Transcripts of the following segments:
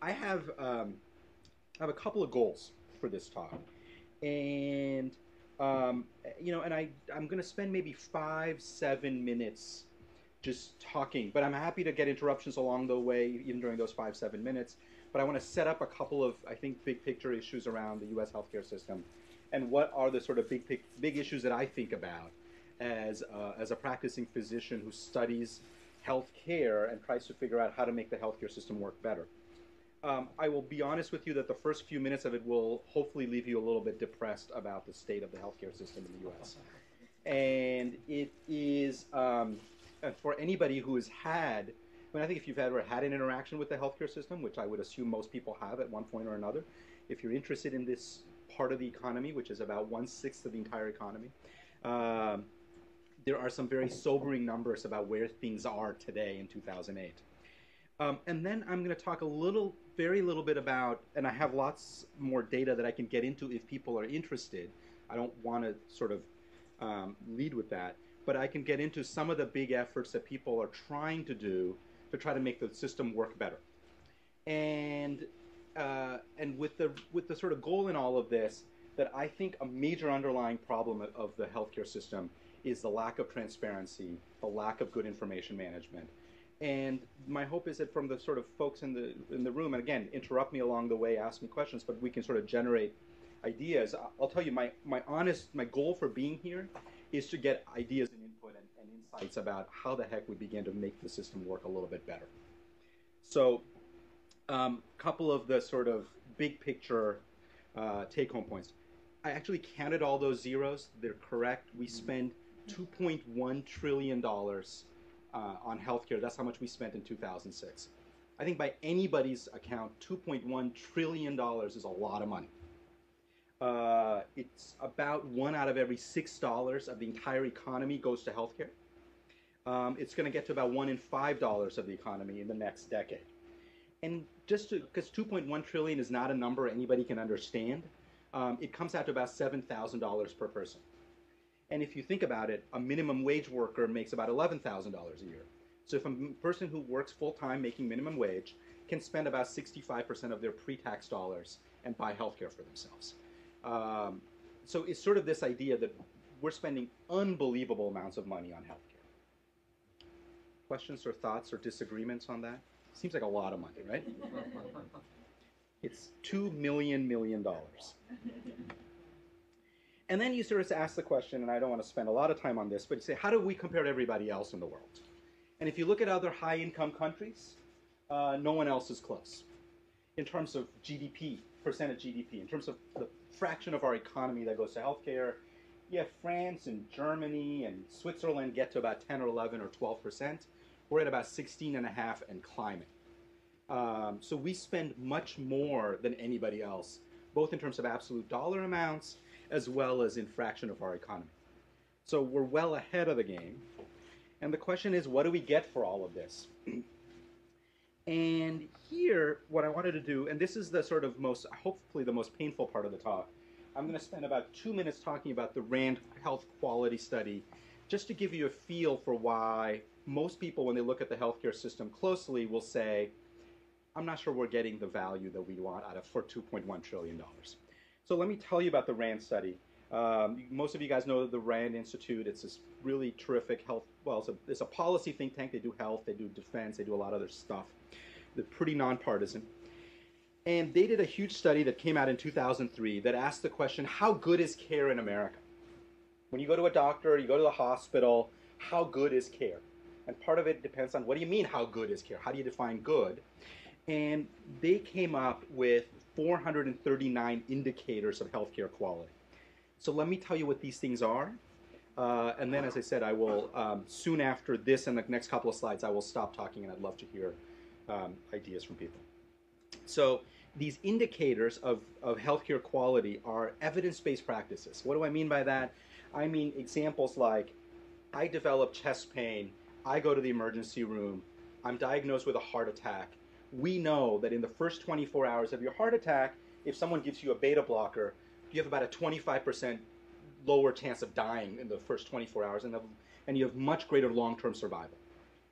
I have a couple of goals for this talk, and you know, and I'm going to spend maybe 5-7 minutes just talking, but I'm happy to get interruptions along the way, even during those 5-7 minutes. But I want to set up a couple of, I think, big picture issues around the U.S. healthcare system, and what are the sort of big issues that I think about as a practicing physician who studies healthcare and tries to figure out how to make the healthcare system work better. I will be honest with you that the first few minutes of it will hopefully leave you a little bit depressed about the state of the healthcare system in the U.S. And it is, for anybody who has had, I mean, I think if you've ever had an interaction with the healthcare system, which I would assume most people have at one point or another, if you're interested in this part of the economy, which is about 1/6 of the entire economy, there are some very sobering numbers about where things are today in 2008. And then I'm going to talk a little, very little bit about, and I have lots more data that I can get into if people are interested. I don't want to sort of lead with that, but I can get into some of the big efforts that people are trying to do to try to make the system work better. And with the sort of goal in all of this, that I think a major underlying problem of the healthcare system is the lack of transparency, the lack of good information management. And my hope is that from the sort of folks in the room, and again, interrupt me along the way, ask me questions, but we can sort of generate ideas. I'll tell you, my goal for being here is to get ideas and input and insights about how the heck we begin to make the system work a little bit better. So couple of the sort of big picture take-home points. I actually counted all those zeros. They're correct. We spend $2.1 trillion on healthcare. That's how much we spent in 2006. I think by anybody's account, $2.1 trillion is a lot of money. It's about $1 out of every $6 of the entire economy goes to healthcare. It's going to get to about $1 in $5 of the economy in the next decade. And just because $2.1 trillion is not a number anybody can understand, it comes out to about $7,000 per person. And if you think about it, a minimum wage worker makes about $11,000 a year. So if a person who works full-time making minimum wage can spend about 65% of their pre-tax dollars and buy healthcare for themselves. So it's sort of this idea that we're spending unbelievable amounts of money on healthcare. Questions or thoughts or disagreements on that? Seems like a lot of money, right? It's $2 million. And then you sort of ask the question, and I don't want to spend a lot of time on this, but you say, how do we compare to everybody else in the world? And if you look at other high-income countries, no one else is close in terms of GDP, percent of GDP, in terms of the fraction of our economy that goes to healthcare. Yeah, France and Germany and Switzerland get to about 10 or 11 or 12%. We're at about 16.5 and climbing. So we spend much more than anybody else, both in terms of absolute dollar amounts as well as in fraction of our economy. So we're well ahead of the game. And the question is, what do we get for all of this? And here, what I wanted to do, and this is the sort of most, hopefully the most painful part of the talk, I'm going to spend about 2 minutes talking about the RAND Health Quality Study, just to give you a feel for why most people, when they look at the healthcare system closely, will say, I'm not sure we're getting the value that we want out of for $2.1 trillion. So let me tell you about the RAND study. Most of you guys know the RAND Institute. It's this really terrific health, well, it's a policy think tank. They do health, they do defense, they do a lot of other stuff. They're pretty nonpartisan. And they did a huge study that came out in 2003 that asked the question, how good is care in America? When you go to a doctor, you go to the hospital, how good is care? And part of it depends on, what do you mean, how good is care? How do you define good? And they came up with 439 indicators of healthcare quality. So let me tell you what these things are. And then, as I said, I will, soon after this and the next couple of slides, I will stop talking, and I'd love to hear ideas from people. So these indicators of healthcare quality are evidence-based practices. What do I mean by that? I mean examples like, I develop chest pain, I go to the emergency room, I'm diagnosed with a heart attack. We know that in the first 24 hours of your heart attack, if someone gives you a beta blocker, you have about a 25% lower chance of dying in the first 24 hours, and you have much greater long-term survival.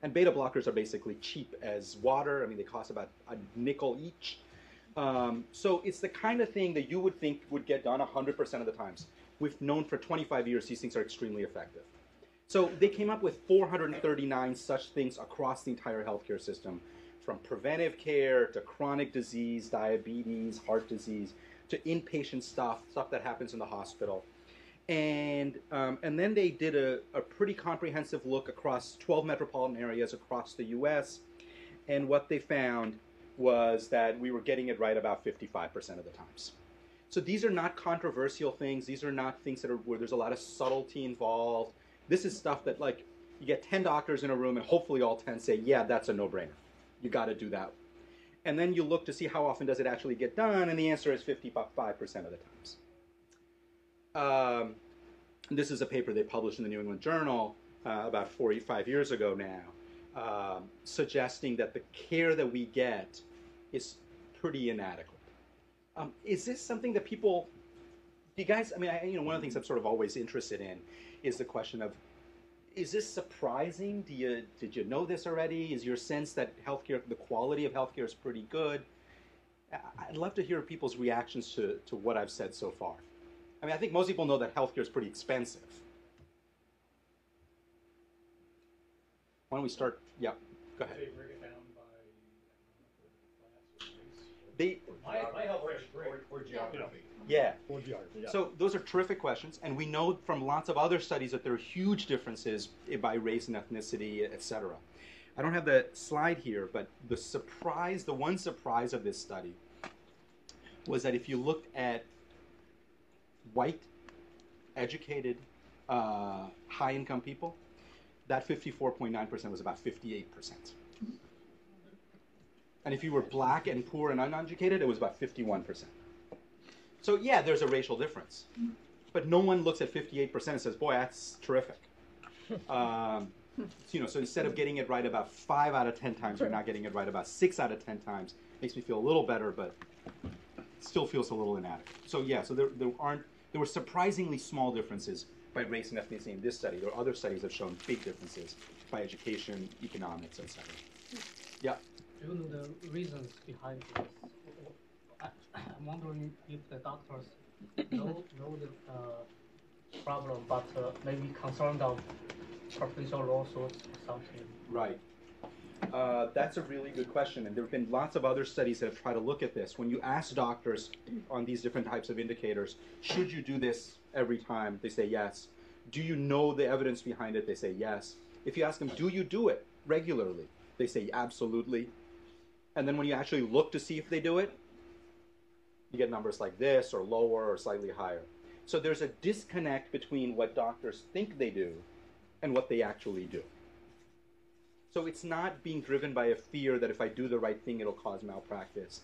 And beta blockers are basically cheap as water. I mean, they cost about a nickel each. So it's the kind of thing that you would think would get done 100% of the times. We've known for 25 years these things are extremely effective. So they came up with 439 such things across the entire healthcare system, from preventive care to chronic disease, diabetes, heart disease, to inpatient stuff that happens in the hospital. And then they did a pretty comprehensive look across 12 metropolitan areas across the US, and what they found was that we were getting it right about 55% of the times. So these are not controversial things. These are not things that are where there's a lot of subtlety involved. This is stuff that, like, you get 10 doctors in a room and hopefully all 10 say, yeah, that's a no-brainer. You got to do that. And then you look to see how often does it actually get done, and the answer is 55% of the times. This is a paper they published in the New England Journal about 4 or 5 years ago now, suggesting that the care that we get is pretty inadequate. Is this something that people, you guys, I mean, you know, one of the things I'm sort of always interested in is the question of, is this surprising? Did you know this already? Is your sense that healthcare, the quality of healthcare is pretty good? I'd love to hear people's reactions to what I've said so far. I mean, I think most people know that healthcare is pretty expensive. Why don't we start? Yeah, go ahead. They break it down by class or race? My healthcare is great. Or geography. Yeah. Or geography. Yeah. So those are terrific questions, and we know from lots of other studies that there are huge differences by race and ethnicity, et cetera. I don't have the slide here, but the one surprise of this study was that if you looked at white, educated, high-income people, that 54.9% was about 58%. And if you were black and poor and uneducated, it was about 51%. So yeah, there's a racial difference. But no one looks at 58% and says, boy, that's terrific. You know, so instead of getting it right about 5 out of 10 times, we're not getting it right about 6 out of 10 times. Makes me feel a little better, but still feels a little inadequate. So yeah, so there were surprisingly small differences by race and ethnicity in this study. There are other studies that have shown big differences by education, economics, et cetera. Yeah? Given the reasons behind this, I'm wondering if the doctors know the problem, but maybe concerned of potential lawsuits or something. Right. That's a really good question, and there have been lots of other studies that have tried to look at this. When you ask doctors on these different types of indicators, should you do this every time? They say yes. Do you know the evidence behind it? They say yes. If you ask them, do you do it regularly? They say absolutely. And then when you actually look to see if they do it, you get numbers like this, or lower, or slightly higher. So there's a disconnect between what doctors think they do and what they actually do. So it's not being driven by a fear that if I do the right thing, it'll cause malpractice,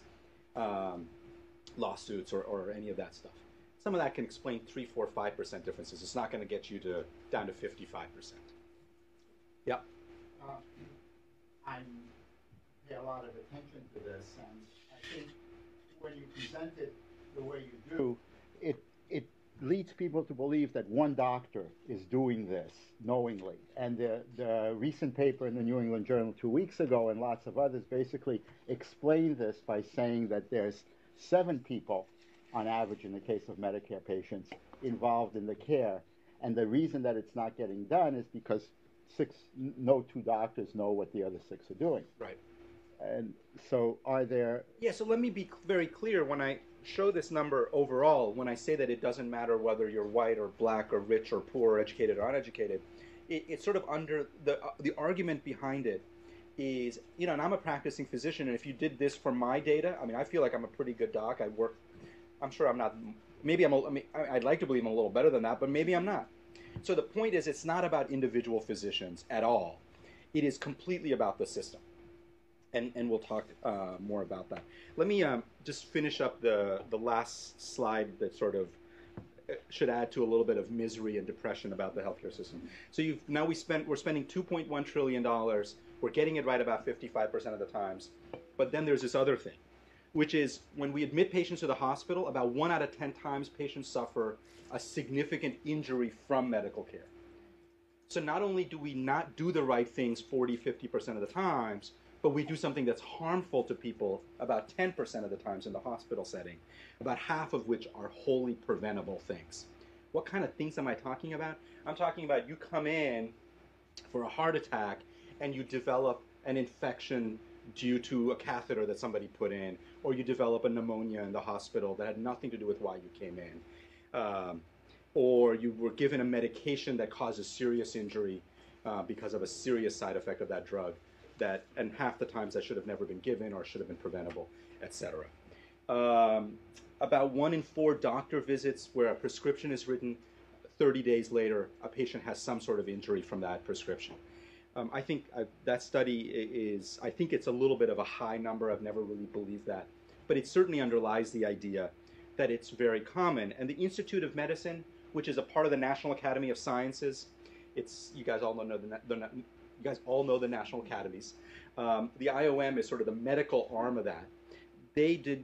lawsuits, or any of that stuff. Some of that can explain 3, 4, 5% differences. It's not going to get you down to 55%. Yeah. I pay a lot of attention to this, and I think when you present it the way you do, it leads people to believe that one doctor is doing this knowingly. And the recent paper in the New England Journal 2 weeks ago and lots of others basically explained this by saying that there's 7 people on average in the case of Medicare patients involved in the care. And the reason that it's not getting done is because no two doctors know what the other 6 are doing. Right. And so are there... Yeah, so let me be very clear. When I show this number overall, when I say that it doesn't matter whether you're white or black or rich or poor or educated or uneducated, it's sort of under the argument behind it is, you know, and I'm a practicing physician, and if you did this for my data, I mean, I feel like I'm a pretty good doc. I'm sure I'm not, maybe I'd like to believe I'm a little better than that, but maybe I'm not. So the point is, it's not about individual physicians at all. It is completely about the system. And we'll talk more about that. Let me just finish up the last slide that sort of should add to a little bit of misery and depression about the healthcare system. So now we're spending $2.1 trillion. We're getting it right about 55% of the times. But then there's this other thing, which is when we admit patients to the hospital, about 1 out of 10 times patients suffer a significant injury from medical care. So not only do we not do the right things 40, 50% of the times, but we do something that's harmful to people about 10% of the times in the hospital setting, about half of which are wholly preventable things. What kind of things am I talking about? I'm talking about you come in for a heart attack and you develop an infection due to a catheter that somebody put in, or you develop a pneumonia in the hospital that had nothing to do with why you came in, or you were given a medication that causes serious injury because of a serious side effect of that drug, that, and half the times that should have never been given or should have been preventable, etc. About 1 in 4 doctor visits where a prescription is written, 30 days later, a patient has some sort of injury from that prescription. I think that study is, I think it's a little bit of a high number. I've never really believed that. But it certainly underlies the idea that it's very common. And the Institute of Medicine, which is a part of the National Academy of Sciences, it's, you guys all know you guys all know the National Academies. The IOM is sort of the medical arm of that. They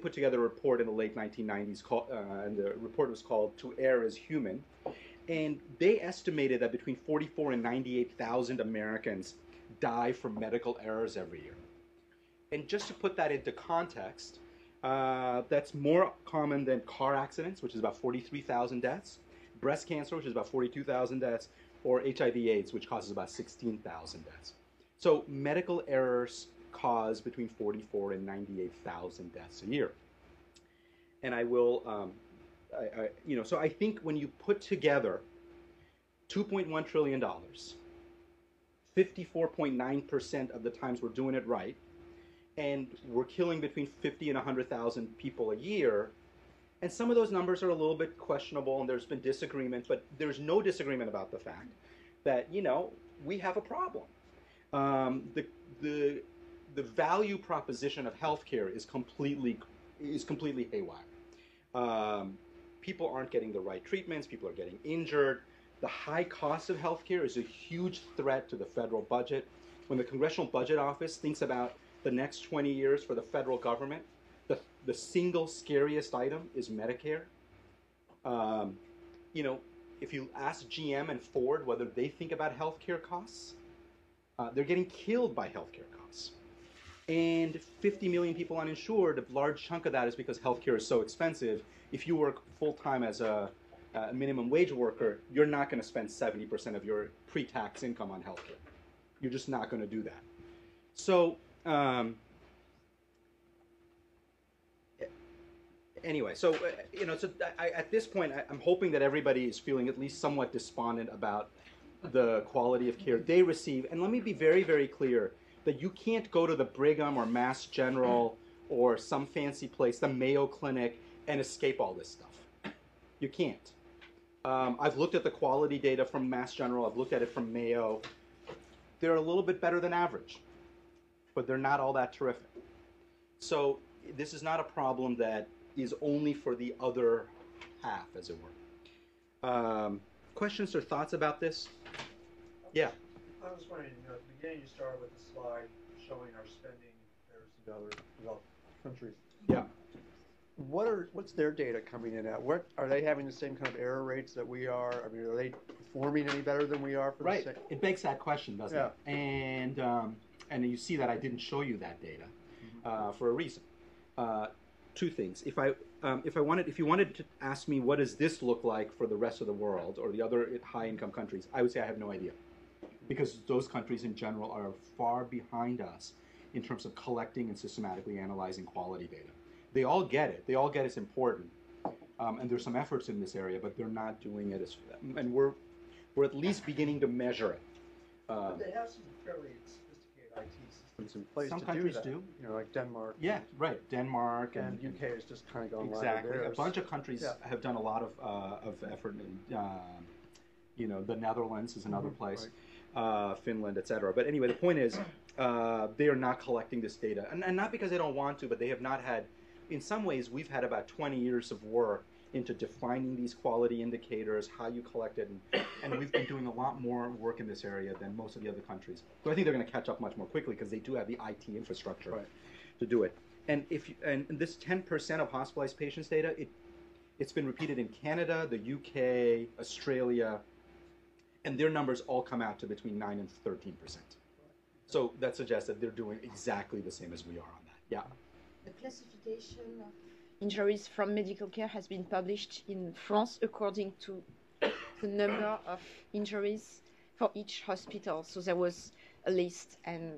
put together a report in the late 1990s, and the report was called To Err Is Human. And they estimated that between 44,000 and 98,000 Americans die from medical errors every year. And just to put that into context, that's more common than car accidents, which is about 43,000 deaths, breast cancer, which is about 42,000 deaths, or HIV/AIDS, which causes about 16,000 deaths. So medical errors cause between 44,000 and 98,000 deaths a year. And I will... so I think when you put together $2.1 trillion, 54.9% of the times we're doing it right, and we're killing between 50 and 100,000 people a year, and some of those numbers are a little bit questionable and there's been disagreement, but there's no disagreement about the fact that, you know, we have a problem. The value proposition of healthcare is completely haywire. People aren't getting the right treatments, people are getting injured. The high cost of healthcare is a huge threat to the federal budget. When the Congressional Budget Office thinks about the next 20 years for the federal government, the single scariest item is Medicare. If you ask GM and Ford whether they think about healthcare costs, they're getting killed by healthcare costs. And 50 million people uninsured, a large chunk of that is because healthcare is so expensive. If you work full-time as a minimum wage worker, you're not going to spend 70% of your pre-tax income on healthcare. You're just not going to do that. So at this point, I'm hoping that everybody is feeling at least somewhat despondent about the quality of care they receive. And let me be very, very clear that you can't go to the Brigham or Mass General or some fancy place, the Mayo Clinic, and escape all this stuff. You can't. I've looked at the quality data from Mass General. I've looked at it from Mayo. They're a little bit better than average, but they're not all that terrific. So this is not a problem that is only for the other half, as it were. Questions or thoughts about this? Yeah. I was wondering, at the beginning you started with a slide showing our spending compared to other developed countries. Yeah. What's their data coming in at? What are they having the same kind of error rates that we are? I mean, are they performing any better than we are? Right. It begs that question, doesn't it? And you see that I didn't show you that data for a reason. Two things. If you wanted to ask me what does this look like for the rest of the world or the other high-income countries, I would say I have no idea, because those countries in general are far behind us in terms of collecting and systematically analyzing quality data. They all get it. They all get it's important. And there's some efforts in this area, but they're not doing it as, and we're at least beginning to measure it. But they have some fairly sophisticated IT systems in place to do that. Some countries do. Like Denmark. Yeah, right. Denmark and the UK has just kind of gone live. Exactly. A bunch of countries have done a lot of effort. And, the Netherlands is another place. Right. Finland, etc. But anyway, the point is they are not collecting this data. And not because they don't want to, but they have not had, in some ways, we've had about 20 years of work into defining these quality indicators, how you collect it, and we've been doing a lot more work in this area than most of the other countries. So I think they're going to catch up much more quickly because they do have the IT infrastructure to do it. And this 10% of hospitalized patients data, it's been repeated in Canada, the UK, Australia, and their numbers all come out to between 9 and 13%. So that suggests that they're doing exactly the same as we are on that. Yeah. The classification of injuries from medical care has been published in France according to the number of injuries for each hospital. So there was a list and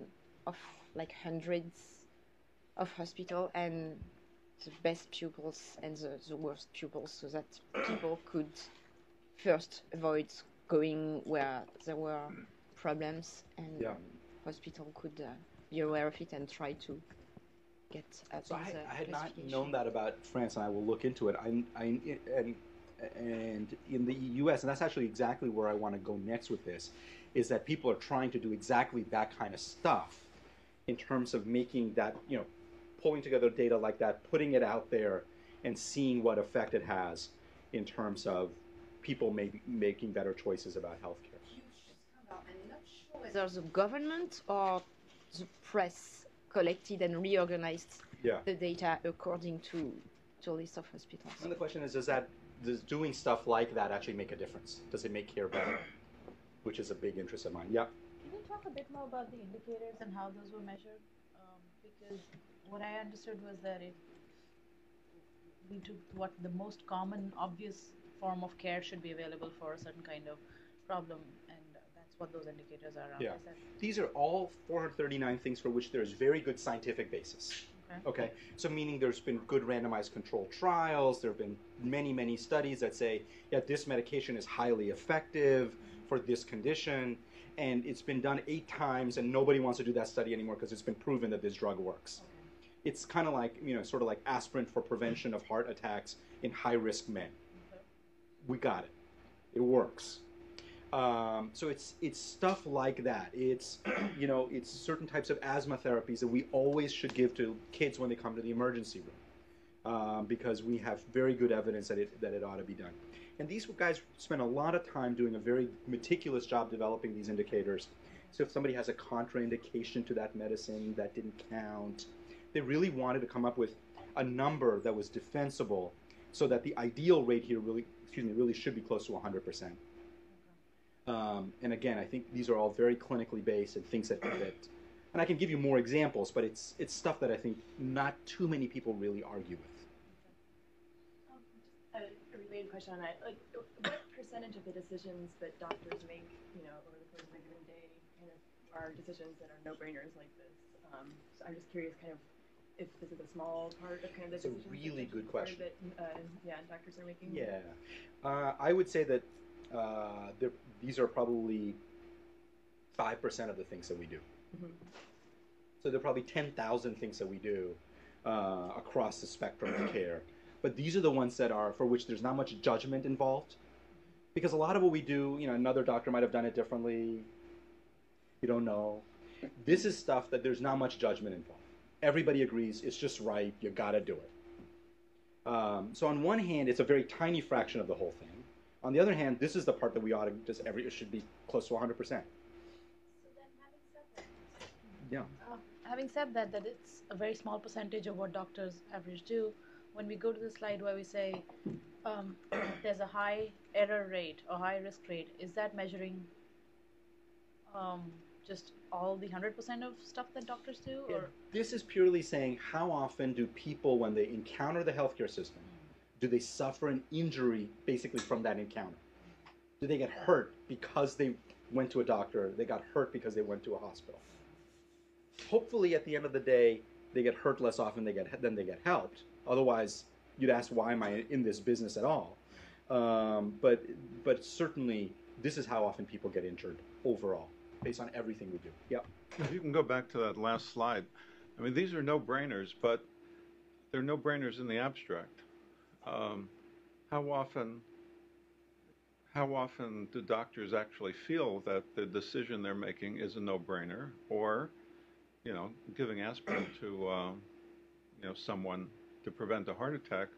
of like hundreds of hospitals and the best pupils and the worst pupils, so that people could first avoid going where there were problems, and yeah, hospital could be aware of it and try to get up. So I had not known that about France, and I will look into it. And in the US, and that's actually exactly where I want to go next with this, is that people are trying to do exactly that kind of stuff in terms of making that, you know, pulling together data like that, putting it out there, and seeing what effect it has in terms of people making better choices about healthcare. I'm not sure whether the government or the press collected and reorganized the data according to a list of hospitals. And the question is, does doing stuff like that actually make a difference? Does it make care better? Which is a big interest of mine. Yeah. Can you talk a bit more about the indicators and how those were measured? Because what I understood was that we took what the most common, obvious form of care should be available for a certain kind of problem, and that's what those indicators are around. Yeah. These are all 439 things for which there's very good scientific basis. Okay, so meaning there's been good randomized controlled trials, there have been many, many studies that say, yeah, this medication is highly effective for this condition, and it's been done 8 times, and nobody wants to do that study anymore because it's been proven that this drug works. Okay. It's kind of like, you know, sort of like aspirin for prevention of heart attacks in high-risk men. Okay. We got it. It works. So it's stuff like that. It's, you know, it's certain types of asthma therapies that we always should give to kids when they come to the emergency room, because we have very good evidence that it ought to be done. And these guys spend a lot of time doing a very meticulous job developing these indicators. So if somebody has a contraindication to that medicine that didn't count, they really wanted to come up with a number that was defensible, so that the ideal rate here really should be close to 100%. And again, I think these are all very clinically based and things that and I can give you more examples, but it's stuff that I think not too many people really argue with. A related question on that, like, what percentage of the decisions that doctors make, you know, over the course of a given day, kind of are decisions that are no-brainers like this? So I'm just curious, kind of, if this is a small part of kind of the decisions. It's a really good question. That, yeah, doctors are making. Yeah, I would say that. These are probably 5% of the things that we do. Mm-hmm. So there are probably 10,000 things that we do across the spectrum of care. But these are the ones that are for which there's not much judgment involved. Because a lot of what we do, you know, another doctor might have done it differently. You don't know. This is stuff that there's not much judgment involved. Everybody agrees it's just right. You got to do it. So on one hand, it's a very tiny fraction of the whole thing. On the other hand, this is the part that we ought to just it should be close to 100%. So then having said that, having said that it's a very small percentage of what doctors average do, when we go to the slide where we say there's a high error rate or high risk rate, is that measuring just all the 100% of stuff that doctors do? Or? This is purely saying how often do people, when they encounter the healthcare system, do they suffer an injury basically from that encounter? Do they get hurt because they went to a doctor? They got hurt because they went to a hospital? Hopefully at the end of the day, they get hurt less often than they get helped. Otherwise, you'd ask, why am I in this business at all? But certainly, this is how often people get injured overall, based on everything we do. Yep. If you can go back to that last slide. I mean, these are no-brainers, but they're no-brainers in the abstract. How often do doctors actually feel that the decision they're making is a no-brainer, or, you know, giving aspirin to, you know, someone to prevent a heart attack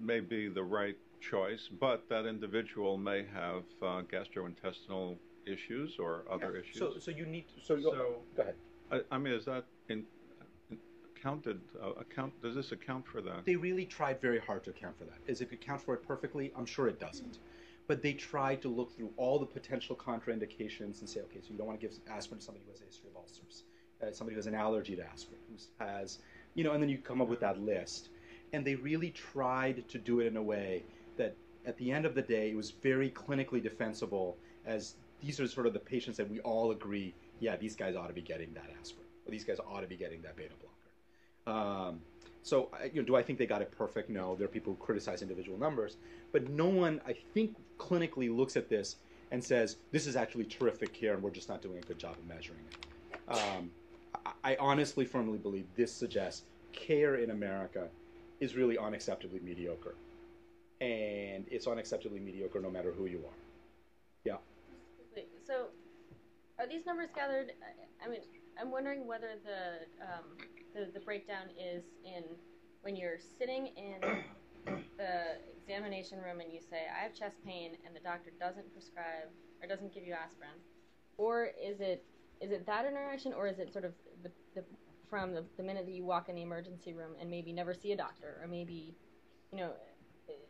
may be the right choice, but that individual may have gastrointestinal issues or other issues. So you need to, go ahead. I mean, is that does this account for that? They really tried very hard to account for that. As if you account for it perfectly, I'm sure it doesn't. but they tried to look through all the potential contraindications and say, okay, so you don't want to give aspirin to somebody who has a history of ulcers, somebody who has an allergy to aspirin, who has, you know, and then you come up with that list. And they really tried to do it in a way that at the end of the day, it was very clinically defensible, as these are sort of the patients that we all agree, yeah, these guys ought to be getting that aspirin, or these guys ought to be getting that beta blocker. So, you know, do I think they got it perfect? No. There are people who criticize individual numbers. But no one, I think, clinically looks at this and says, this is actually terrific care, and we're just not doing a good job of measuring it. I honestly, firmly believe this suggests care in America is really unacceptably mediocre. And it's unacceptably mediocre no matter who you are. Yeah. So, are these numbers gathered, I mean, I'm wondering whether the breakdown is in when you're sitting in the examination room and you say, I have chest pain, and the doctor doesn't prescribe or doesn't give you aspirin, or is it that interaction, or is it sort of from the minute that you walk in the emergency room and maybe never see a doctor, or maybe, you know,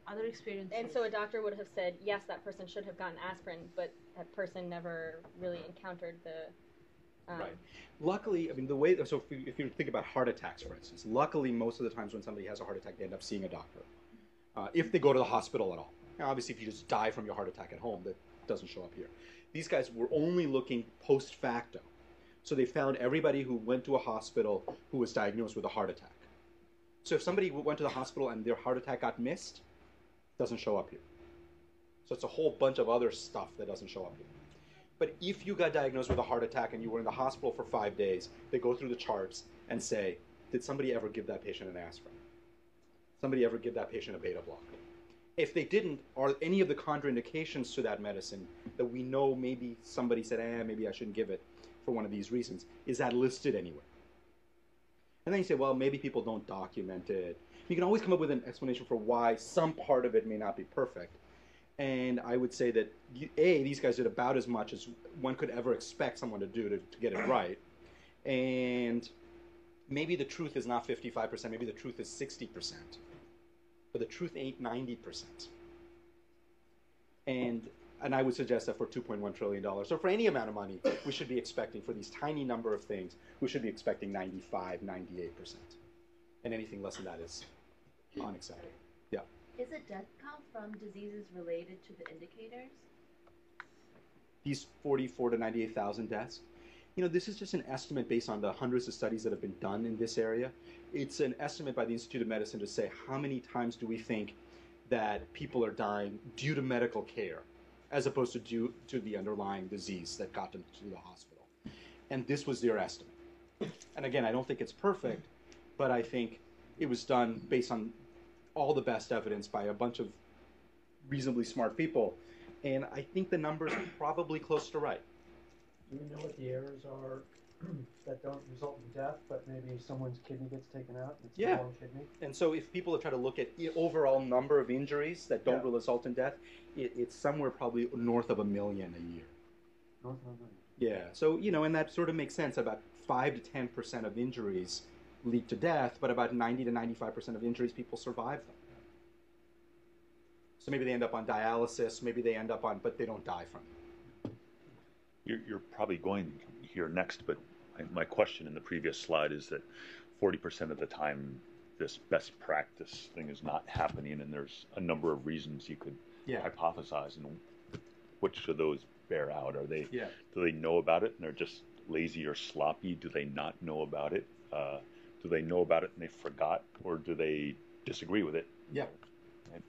other experiences. And so a doctor would have said, yes, that person should have gotten aspirin, but that person never really encountered the... Right. Luckily, I mean, the way, so if you think about heart attacks, for instance, luckily most of the times when somebody has a heart attack, they end up seeing a doctor. If they go to the hospital at all. Now, obviously, if you just die from your heart attack at home, that doesn't show up here. These guys were only looking post facto. So they found everybody who went to a hospital who was diagnosed with a heart attack. So if somebody went to the hospital and their heart attack got missed, it doesn't show up here. So it's a whole bunch of other stuff that doesn't show up here. But if you got diagnosed with a heart attack and you were in the hospital for 5 days, they go through the charts and say, did somebody ever give that patient an aspirin? Somebody ever give that patient a beta blocker? If they didn't, are any of the contraindications to that medicine that we know maybe somebody said, maybe I shouldn't give it for one of these reasons, is that listed anywhere? And then you say, well, maybe people don't document it. You can always come up with an explanation for why some part of it may not be perfect. And I would say that, A, these guys did about as much as one could ever expect someone to do to get it right. And maybe the truth is not 55%. Maybe the truth is 60%. But the truth ain't 90%. And I would suggest that for $2.1 trillion, or for any amount of money, we should be expecting, for these tiny number of things, we should be expecting 95, 98%. And anything less than that is unacceptable. Yeah. Is a death count from diseases related to the indicators? These 44 to 98,000 deaths? You know, this is just an estimate based on the hundreds of studies that have been done in this area. It's an estimate by the Institute of Medicine to say how many times do we think that people are dying due to medical care, as opposed to due to the underlying disease that got them to the hospital. And this was their estimate. And again, I don't think it's perfect, but I think it was done based on all the best evidence by a bunch of reasonably smart people. And I think the numbers are probably close to right. Do you know what the errors are that don't result in death, but maybe someone's kidney gets taken out? And it's the wrong kidney. And so if people try to look at the overall number of injuries that don't result in death, it's somewhere probably north of 1 million a year. North of 1 million. Yeah. So, you know, and that sort of makes sense. About 5 to 10% of injuries lead to death, but about 90 to 95% of injuries, people survive them. So maybe they end up on dialysis, maybe they end up on, but they don't die from it. You're probably going here next, but my question in the previous slide is that 40% of the time this best practice thing is not happening, and there's a number of reasons you could hypothesize, and which of those bear out? Are they do they know about it and they're just lazy or sloppy? Do they not know about it? Do they know about it and they forgot, or do they disagree with it? Yeah. Right.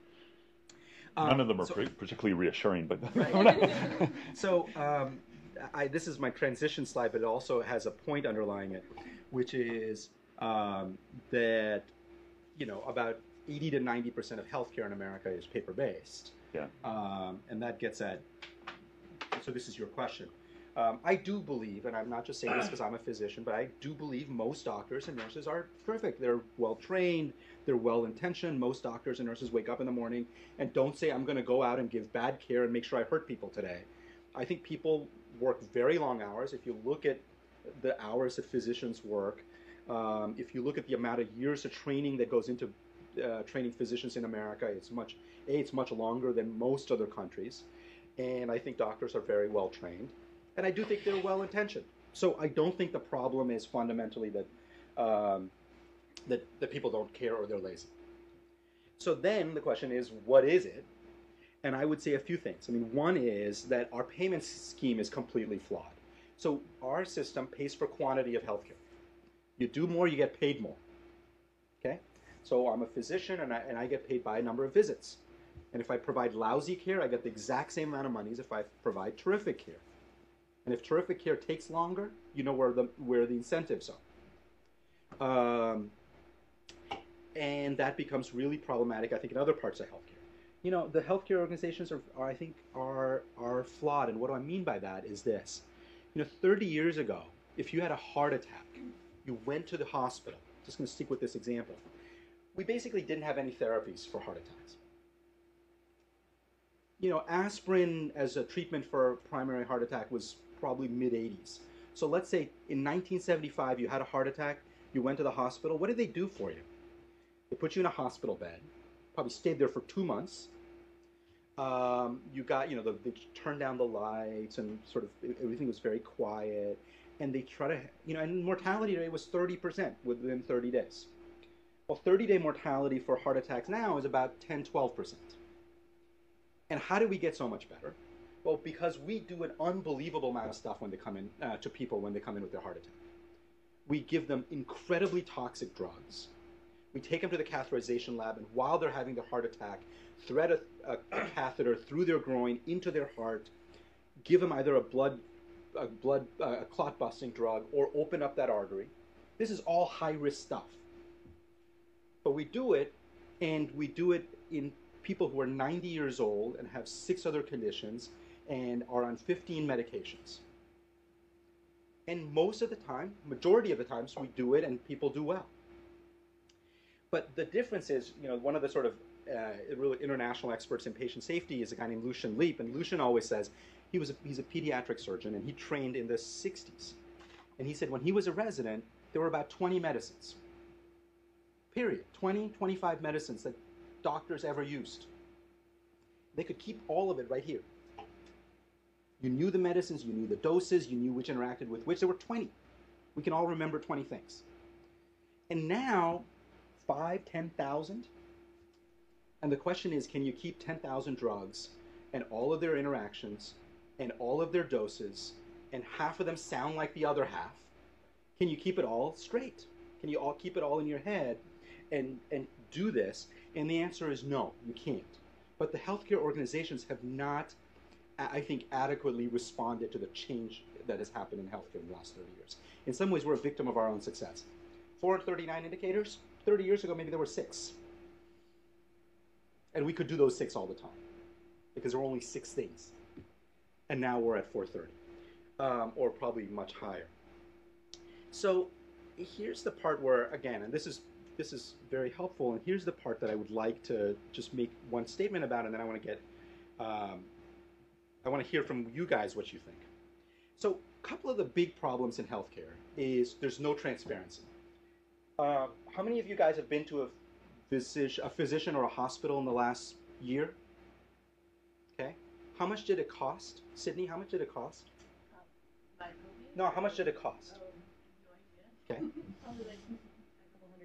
None of them are particularly reassuring, but right. So. This is my transition slide, but it also has a point underlying it, which is that, you know, about 80 to 90% of healthcare in America is paper-based. Yeah. And that gets at, so this is your question. I do believe, and I'm not just saying this because I'm a physician, but I do believe most doctors and nurses are terrific. They're well-trained. They're well-intentioned. Most doctors and nurses wake up in the morning and don't say, I'm going to go out and give bad care and make sure I hurt people today. I think people work very long hours. If you look at the hours that physicians work, if you look at the amount of years of training that goes into training physicians in America, it's much A, it's much longer than most other countries, and I think doctors are very well trained, and I do think they're well intentioned. So I don't think the problem is fundamentally that that people don't care or they're lazy. So then the question is, what is it? And I would say a few things. I mean, one is that our payment scheme is completely flawed. So our system pays for quantity of healthcare. You do more, you get paid more. Okay? So I'm a physician and I get paid by a number of visits. And if I provide lousy care, I get the exact same amount of money as if I provide terrific care. And if terrific care takes longer, you know where the incentives are. And that becomes really problematic, I think, in other parts of healthcare. You know, the healthcare organizations are, I think, flawed. And what do I mean by that is this. You know, 30 years ago, if you had a heart attack, you went to the hospital. I'm just going to stick with this example. We basically didn't have any therapies for heart attacks. You know, aspirin as a treatment for primary heart attack was probably mid-80s. So let's say in 1975 you had a heart attack, you went to the hospital. What did they do for you? They put you in a hospital bed, probably stayed there for 2 months. You got, you know, they turned down the lights and sort of everything was very quiet. And they try to, you know, and mortality rate was 30% within 30 days. Well, 30-day mortality for heart attacks now is about 10–12%. And how do we get so much better? Well, because we do an unbelievable amount of stuff when they come in to people when they come in with their heart attack. We give them incredibly toxic drugs. We take them to the catheterization lab, and while they're having their heart attack, thread a catheter through their groin into their heart, give them either a clot-busting drug or open up that artery. This is all high-risk stuff. But we do it, and we do it in people who are 90 years old and have 6 other conditions and are on 15 medications. And most of the time, majority of the times, we do it and people do well. But the difference is, you know, one of the sort of really international experts in patient safety is a guy named Lucian Leape, and Lucian always says, he's a pediatric surgeon, and he trained in the 60s. And he said when he was a resident, there were about 20 medicines, period. 20, 25 medicines that doctors ever used. They could keep all of it right here. You knew the medicines, you knew the doses, you knew which interacted with which. There were 20. We can all remember 20 things. And now, 5, 10,000. And the question is, can you keep 10,000 drugs and all of their interactions and all of their doses, and half of them sound like the other half? Can you keep it all straight? Can you all keep it all in your head and do this? And the answer is no, you can't. But the healthcare organizations have not, I think, adequately responded to the change that has happened in healthcare in the last 30 years. In some ways, we're a victim of our own success. 439 indicators, 30 years ago, maybe there were 6. And we could do those 6 all the time because there were only 6 things. And now we're at 430, or probably much higher. So here's the part where, again, and this is very helpful, and here's the part that I would like to just make one statement about, and then I want to get, I want to hear from you guys what you think. So a couple of the big problems in healthcare is there's no transparency. How many of you guys have been to a physician or a hospital in the last year? Okay. How much did it cost? Sydney, how much did it cost? No, how much did it cost? No idea. Okay. Probably like $200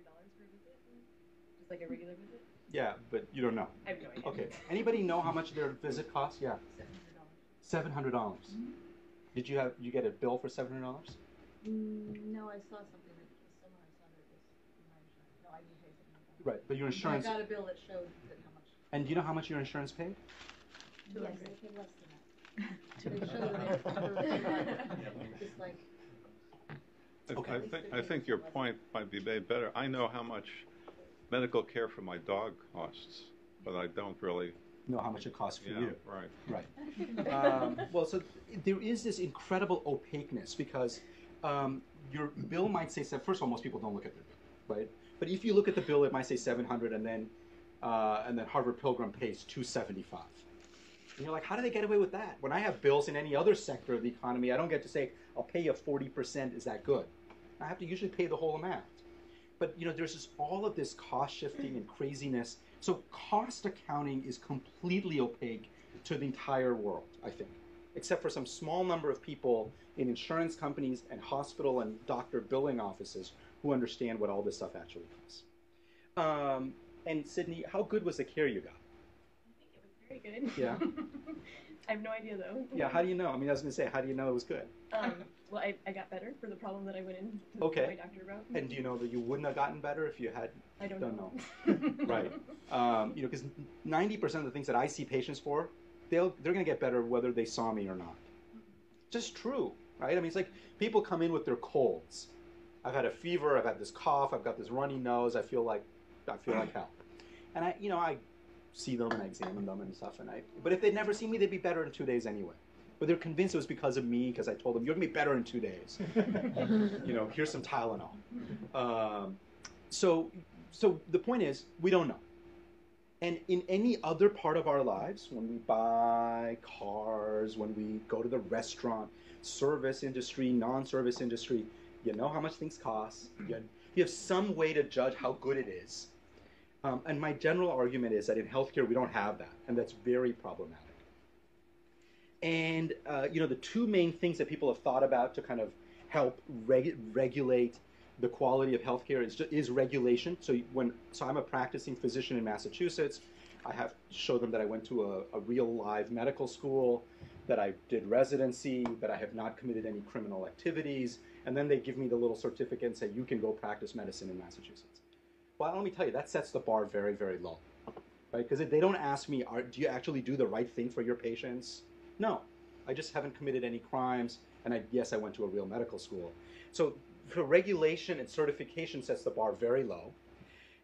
for a visit, just like a regular visit. Yeah, but you don't know. I have no idea. Okay. Anybody know how much their visit cost? Yeah. $700. $700. Mm-hmm. Did you get a bill for $700? No, I saw something that was similar. I saw that it was my insurance. No, I didn't pay $700. Right, but your insurance. I got a bill that showed that how much. And do you know how much your insurance paid? Yes, they paid less than that. To make sure that they cover it, just like. Okay. I think your point might be made better. I know how much medical care for my dog costs, but I don't really know how much it costs for you. Right. Right. Well, so there is this incredible opaqueness because your bill might say, first of all, most people don't look at their bill, right? But if you look at the bill, it might say $700, and then Harvard Pilgrim pays $275. And you're like, how do they get away with that? When I have bills in any other sector of the economy, I don't get to say, I'll pay you 40%, is that good? I have to usually pay the whole amount. But, you know, there's just all of this cost shifting and craziness So cost accounting is completely opaque to the entire world, I think, except for some small number of people in insurance companies and hospital and doctor billing offices who understand what all this stuff actually is. And Sydney, how good was the care you got? I think it was very good. Yeah. I have no idea, though. Yeah, how do you know? I mean, I was going to say, how do you know it was good? Well, I got better for the problem that I went in to my doctor about. And do you know that you wouldn't have gotten better if you had? I don't know. Right. You know, because 90% of the things that I see patients for, they're going to get better whether they saw me or not. Just true, right? I mean, it's like people come in with their colds. I've had a fever. I've had this cough. I've got this runny nose. I feel like hell. And I, you know, I see them and I examine them and stuff. But if they'd never seen me, they'd be better in 2 days anyway. But they're convinced it was because of me, because I told them, you're going to be better in 2 days. You know, here's some Tylenol. So the point is, we don't know. And in any other part of our lives, when we buy cars, when we go to the restaurant, service industry, non-service industry, you know how much things cost. You have some way to judge how good it is. And my general argument is that in healthcare, we don't have that, and that's very problematic. And you know, the two main things that people have thought about to kind of help regulate the quality of healthcare is regulation. So so I'm a practicing physician in Massachusetts. I have to show them that I went to a real live medical school, that I did residency, that I have not committed any criminal activities, and then they give me the little certificate and say, you can go practice medicine in Massachusetts. Well, let me tell you, that sets the bar very, very low, right? Because if they don't ask me, do you actually do the right thing for your patients? No, I just haven't committed any crimes, and yes, I went to a real medical school. So for regulation and certification sets the bar very low.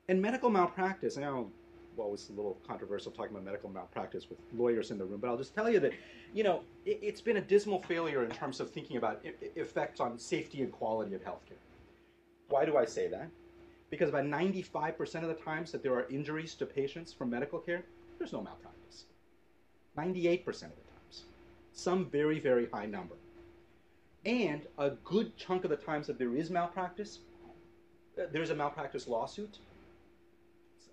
And medical malpractice, I know, well, it's a little controversial talking about medical malpractice with lawyers in the room, but I'll just tell you that, you know, it's been a dismal failure in terms of thinking about effects on safety and quality of healthcare. Why do I say that? Because about 95% of the times that there are injuries to patients from medical care, there's no malpractice. 98% of the times. Some very, very high number. And a good chunk of the times that there is malpractice, there's a malpractice lawsuit.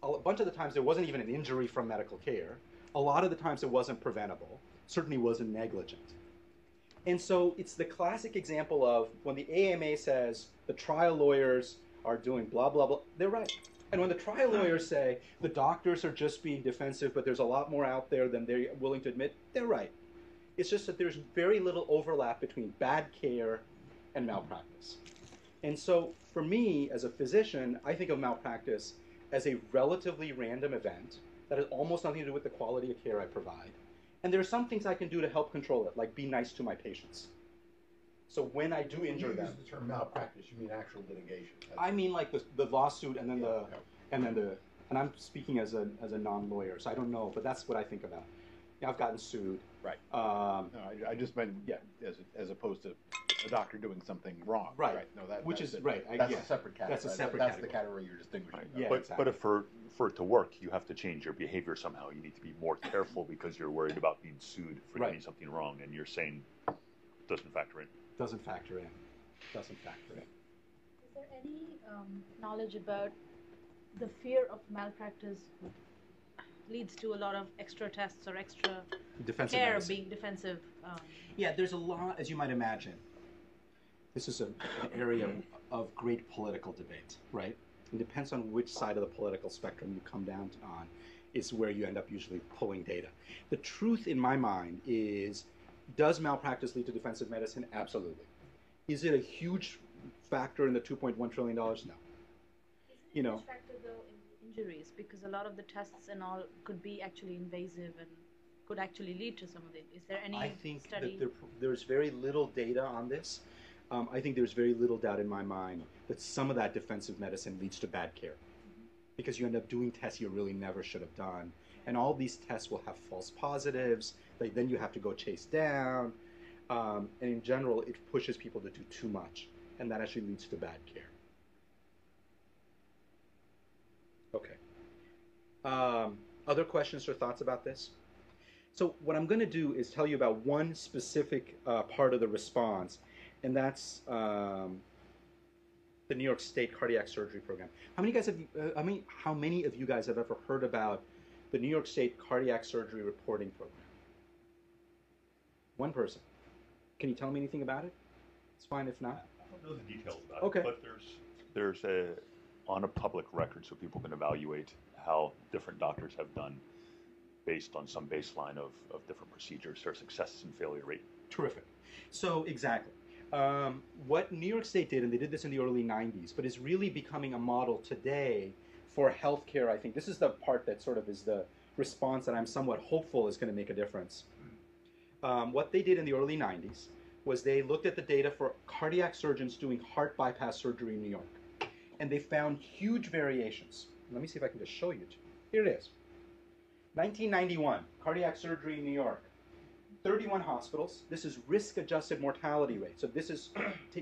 A bunch of the times there wasn't even an injury from medical care. A lot of the times it wasn't preventable. Certainly wasn't negligent. And so it's the classic example of when the AMA says the trial lawyers are doing blah, blah, blah, they're right. And when the trial lawyers say the doctors are just being defensive, but there's a lot more out there than they're willing to admit, they're right. It's just that there's very little overlap between bad care and malpractice. And so for me, as a physician, I think of malpractice as a relatively random event that has almost nothing to do with the quality of care I provide. And there are some things I can do to help control it, like be nice to my patients. So when I do injure them, you use the term malpractice. You mean actual litigation? I mean like the lawsuit and then and I'm speaking as a non-lawyer, so I don't know, but that's what I think about. Yeah, I've gotten sued. Right. No, I just meant as opposed to a doctor doing something wrong. Right. Right. No, that's a separate category. That's a separate category. That's the category you're distinguishing. Right. Yeah, exactly. But if for it to work, you have to change your behavior somehow. You need to be more careful because you're worried about being sued for doing something wrong, and you're saying it doesn't factor in. Doesn't factor in. Doesn't factor in. Is there any knowledge about the fear of malpractice leads to a lot of extra tests or extra defensive care medicine. Being defensive? Yeah, there's a lot, as you might imagine. This is an area of great political debate, right? It depends on which side of the political spectrum you come down on is where you end up usually pulling data. The truth in my mind is, does malpractice lead to defensive medicine? Absolutely. Is it a huge factor in the $2.1 trillion? No. Is it a huge factor, though, in injuries? Because a lot of the tests and all could be actually invasive and could actually lead to some of it. Is there any study? I think that there's very little data on this. I think there's very little doubt in my mind that some of that defensive medicine leads to bad care. Mm-hmm. Because you end up doing tests you really never should have done. And all these tests will have false positives that then you have to go chase down. And in general, it pushes people to do too much. And that actually leads to bad care. Okay. Other questions or thoughts about this? So what I'm going to do is tell you about one specific part of the response. And that's the New York State cardiac surgery program. How many of you guys have ever heard about the New York State cardiac surgery reporting program? One person. Can you tell me anything about it? It's fine if not. I don't know the details about it, but there's a on a public record so people can evaluate how different doctors have done based on some baseline of different procedures, their success and failure rate. Terrific. So exactly. What New York State did, and they did this in the early 90s, but is really becoming a model today for healthcare, I think. This is the part that sort of is the response that I'm somewhat hopeful is going to make a difference. What they did in the early 90s was they looked at the data for cardiac surgeons doing heart bypass surgery in New York. And they found huge variations. Let me see if I can just show you. Here it is. 1991, cardiac surgery in New York. 31 hospitals. This is risk-adjusted mortality rate. So this is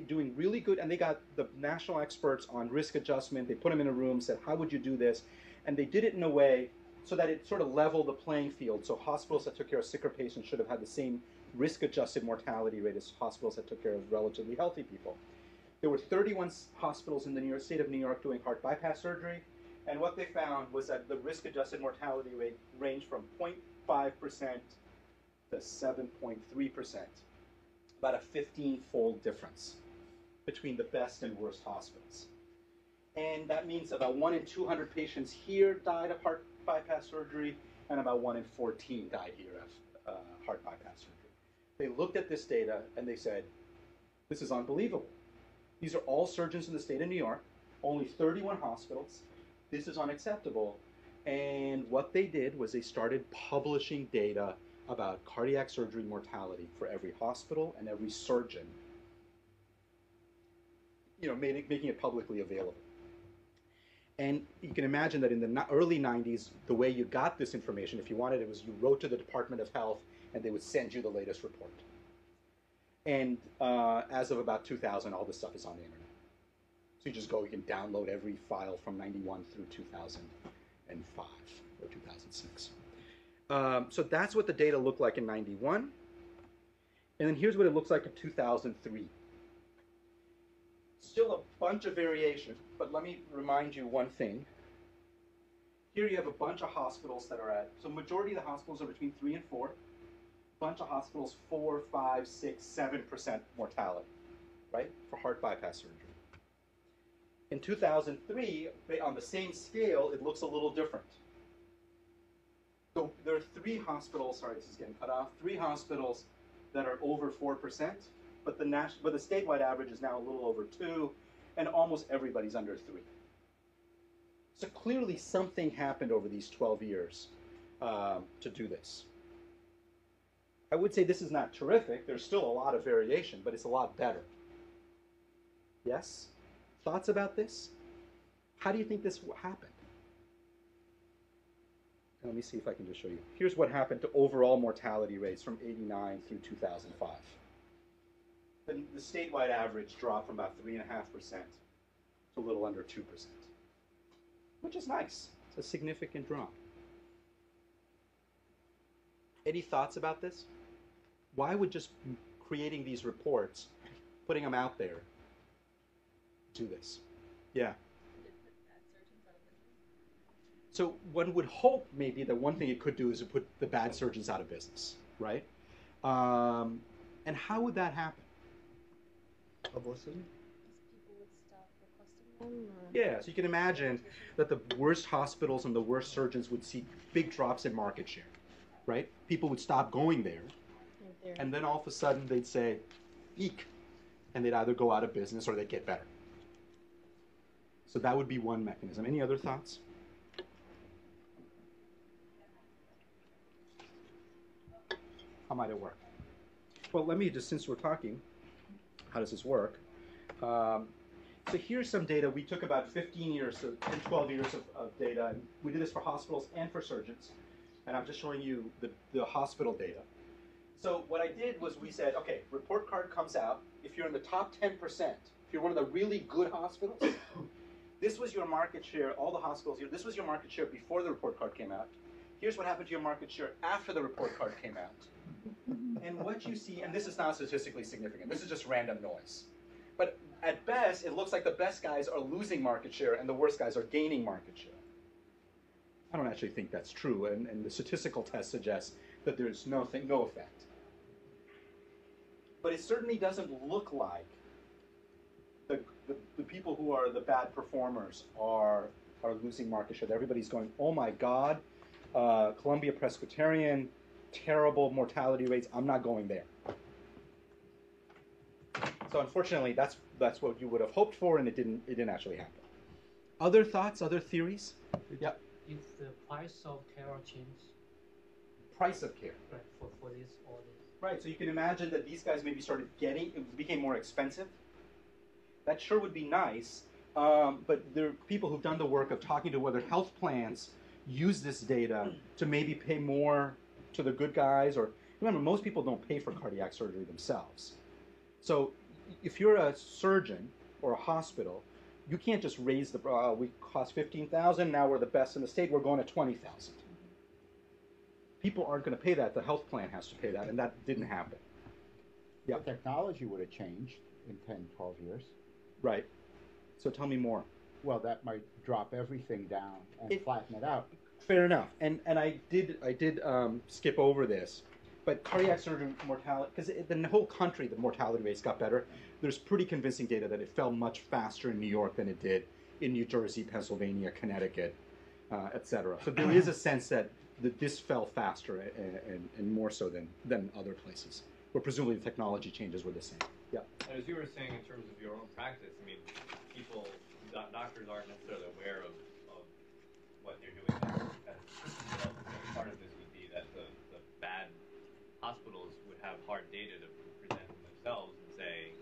doing really good. And they got the national experts on risk adjustment. They put them in a room, said, how would you do this? And they did it in a way so that it sort of leveled the playing field. So hospitals that took care of sicker patients should have had the same risk-adjusted mortality rate as hospitals that took care of relatively healthy people. There were 31 hospitals in the state of New York doing heart bypass surgery, and what they found was that the risk-adjusted mortality rate ranged from 0.5% to 7.3%, about a 15-fold difference between the best and worst hospitals. And that means about 1 in 200 patients here died of heart bypass surgery, and about 1 in 14 died here of heart bypass surgery. They looked at this data, and they said, this is unbelievable. These are all surgeons in the state of New York, only 31 hospitals. This is unacceptable. And what they did was they started publishing data about cardiac surgery mortality for every hospital and every surgeon, you know, making it publicly available. And you can imagine that in the early 90s, the way you got this information, if you wanted it, was you wrote to the Department of Health and they would send you the latest report. And as of about 2000, all this stuff is on the internet. So you just go, you can download every file from 91 through 2005 or 2006. So that's what the data looked like in 91. And then here's what it looks like in 2003. Still a bunch of variation, but let me remind you one thing. Here you have a bunch of hospitals that are at, so majority of the hospitals are between 3 and 4. Bunch of hospitals, 4, 5, 6, 7% mortality, right, for heart bypass surgery. In 2003, on the same scale, it looks a little different. So there are 3 hospitals, sorry, this is getting cut off, 3 hospitals that are over 4%, but the statewide average is now a little over 2, and almost everybody's under 3. So clearly something happened over these 12 years to do this. I would say this is not terrific. There's still a lot of variation, but it's a lot better. Yes? Thoughts about this? How do you think this happened? Let me see if I can just show you. Here's what happened to overall mortality rates from 89 through 2005. The statewide average dropped from about 3.5% to a little under 2%, which is nice. It's a significant drop. Any thoughts about this? Why would just creating these reports, putting them out there, do this? Yeah. So one would hope maybe that one thing it could do is to put the bad surgeons out of business, right? And how would that happen? Publicity. People would stop requesting them. Yeah. So you can imagine that the worst hospitals and the worst surgeons would see big drops in market share. Right? People would stop going there, and then all of a sudden they'd say, eek, and they'd either go out of business or they'd get better. So that would be one mechanism. Any other thoughts? How might it work? Well, let me just, since we're talking, how does this work? So here's some data. We took about 15 years and 12 years of data, and we did this for hospitals and for surgeons. And I'm just showing you the hospital data. So what I did was we said, okay, report card comes out. If you're in the top 10%, if you're one of the really good hospitals, this was your market share, all the hospitals here, this was your market share before the report card came out. Here's what happened to your market share after the report card came out. And what you see, and this is not statistically significant, this is just random noise. But at best, it looks like the best guys are losing market share and the worst guys are gaining market share. I don't actually think that's true, and the statistical test suggests that there's no effect. But it certainly doesn't look like the people who are the bad performers are losing market share. Everybody's going, oh my God, Columbia Presbyterian, terrible mortality rates, I'm not going there. So unfortunately, that's what you would have hoped for, and it didn't actually happen. Other thoughts, other theories? Yeah. If the price of care changes. Price of care. Right, for this or this. Right, so you can imagine that these guys maybe started getting, it became more expensive. That sure would be nice, but there are people who've done the work of talking to whether health plans use this data to maybe pay more to the good guys, or remember, most people don't pay for cardiac surgery themselves. So if you're a surgeon or a hospital, you can't just raise the, we cost $15,000, now we're the best in the state, we're going to $20,000. People aren't going to pay that, the health plan has to pay that, and that didn't happen. Yeah. The technology would have changed in 10, 12 years. Right. So tell me more. Well, that might drop everything down and flatten it out. Fair enough. And I did skip over this, but cardiac surgery mortality, because in the whole country, the mortality rates got better. There's pretty convincing data that it fell much faster in New York than it did in New Jersey, Pennsylvania, Connecticut, et cetera. So there is a sense that this fell faster and more so than other places, where presumably the technology changes were the same. Yeah. And as you were saying, in terms of your own practice, I mean, people, doctors aren't necessarily aware of what they're doing. Well, part of this would be that the bad hospitals would have hard data to present themselves and say,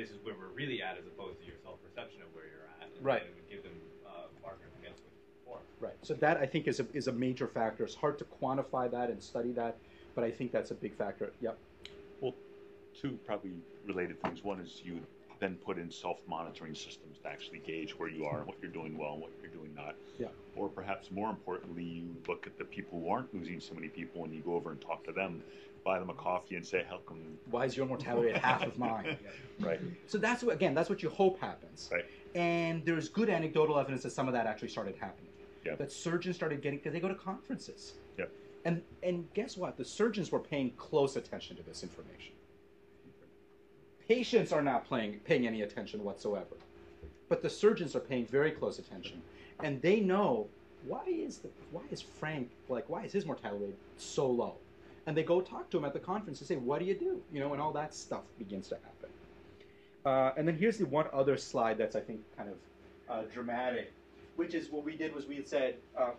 this is where we're really at, as opposed to your self-perception of where you're at. And right. It would give them markers against what you perform. Right. So that, I think, is a major factor. It's hard to quantify that and study that, but I think that's a big factor. Yep. Well, two probably related things. One is you then put in self-monitoring systems to actually gauge where you are and what you're doing well and what you're doing not. Yeah. Or perhaps more importantly, you look at the people who aren't losing so many people and you go over and talk to them, buy them a coffee and say, how come... Why is your mortality at half of mine? Right. So that's what, again, that's what you hope happens. Right. And there's good anecdotal evidence that some of that actually started happening. Yeah. That surgeons started getting, because they go to conferences. Yeah. And guess what? The surgeons were paying close attention to this information. Patients are not paying any attention whatsoever, but the surgeons are paying very close attention, and they know why is Frank, like, why is his mortality rate so low? And they go talk to him at the conference and say, what do? You know, and all that stuff begins to happen. And then here's the one other slide that's, I think, kind of dramatic, which is what we did was we had said,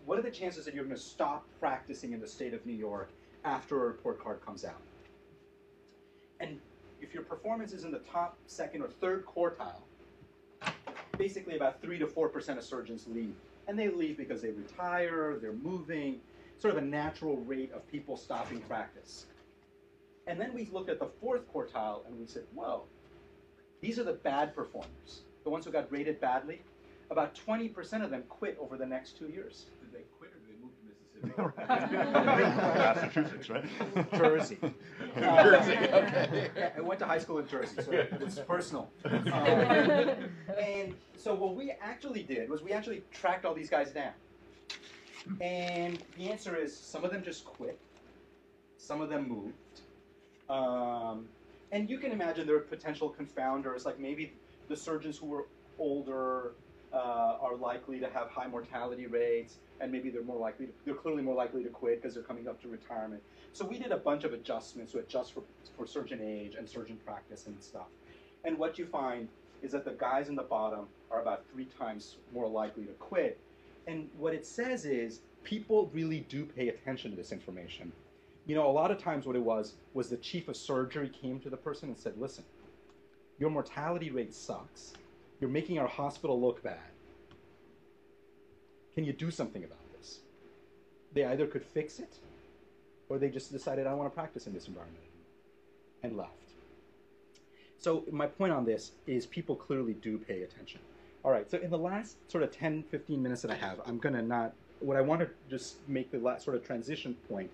what are the chances that you're going to stop practicing in the state of New York after a report card comes out? And if your performance is in the top, second, or third quartile, basically about 3 to 4% of surgeons leave. And they leave because they retire, they're moving, sort of a natural rate of people stopping practice. And then we looked at the fourth quartile and we said, whoa, these are the bad performers, the ones who got rated badly. About 20% of them quit over the next 2 years. Did they quit or did they move to Mississippi? Massachusetts, right? Jersey. Jersey, okay. Yeah, I went to high school in Jersey, so it's personal. And so what we actually did was we actually tracked all these guys down. And the answer is some of them just quit. Some of them moved. And you can imagine there are potential confounders, like maybe the surgeons who were older are likely to have high mortality rates, and maybe they're clearly more likely to quit because they're coming up to retirement. So we did a bunch of adjustments to adjust for surgeon age and surgeon practice and stuff. And what you find is that the guys in the bottom are about 3 times more likely to quit. And what it says is people really do pay attention to this information. You know, a lot of times what it was the chief of surgery came to the person and said, listen, your mortality rate sucks. You're making our hospital look bad. Can you do something about this? They either could fix it, or they just decided, I don't want to practice in this environment anymore, and left. So my point on this is people clearly do pay attention. All right, so in the last sort of 10, 15 minutes that I have, I'm going to not, what I want to just make the last sort of transition point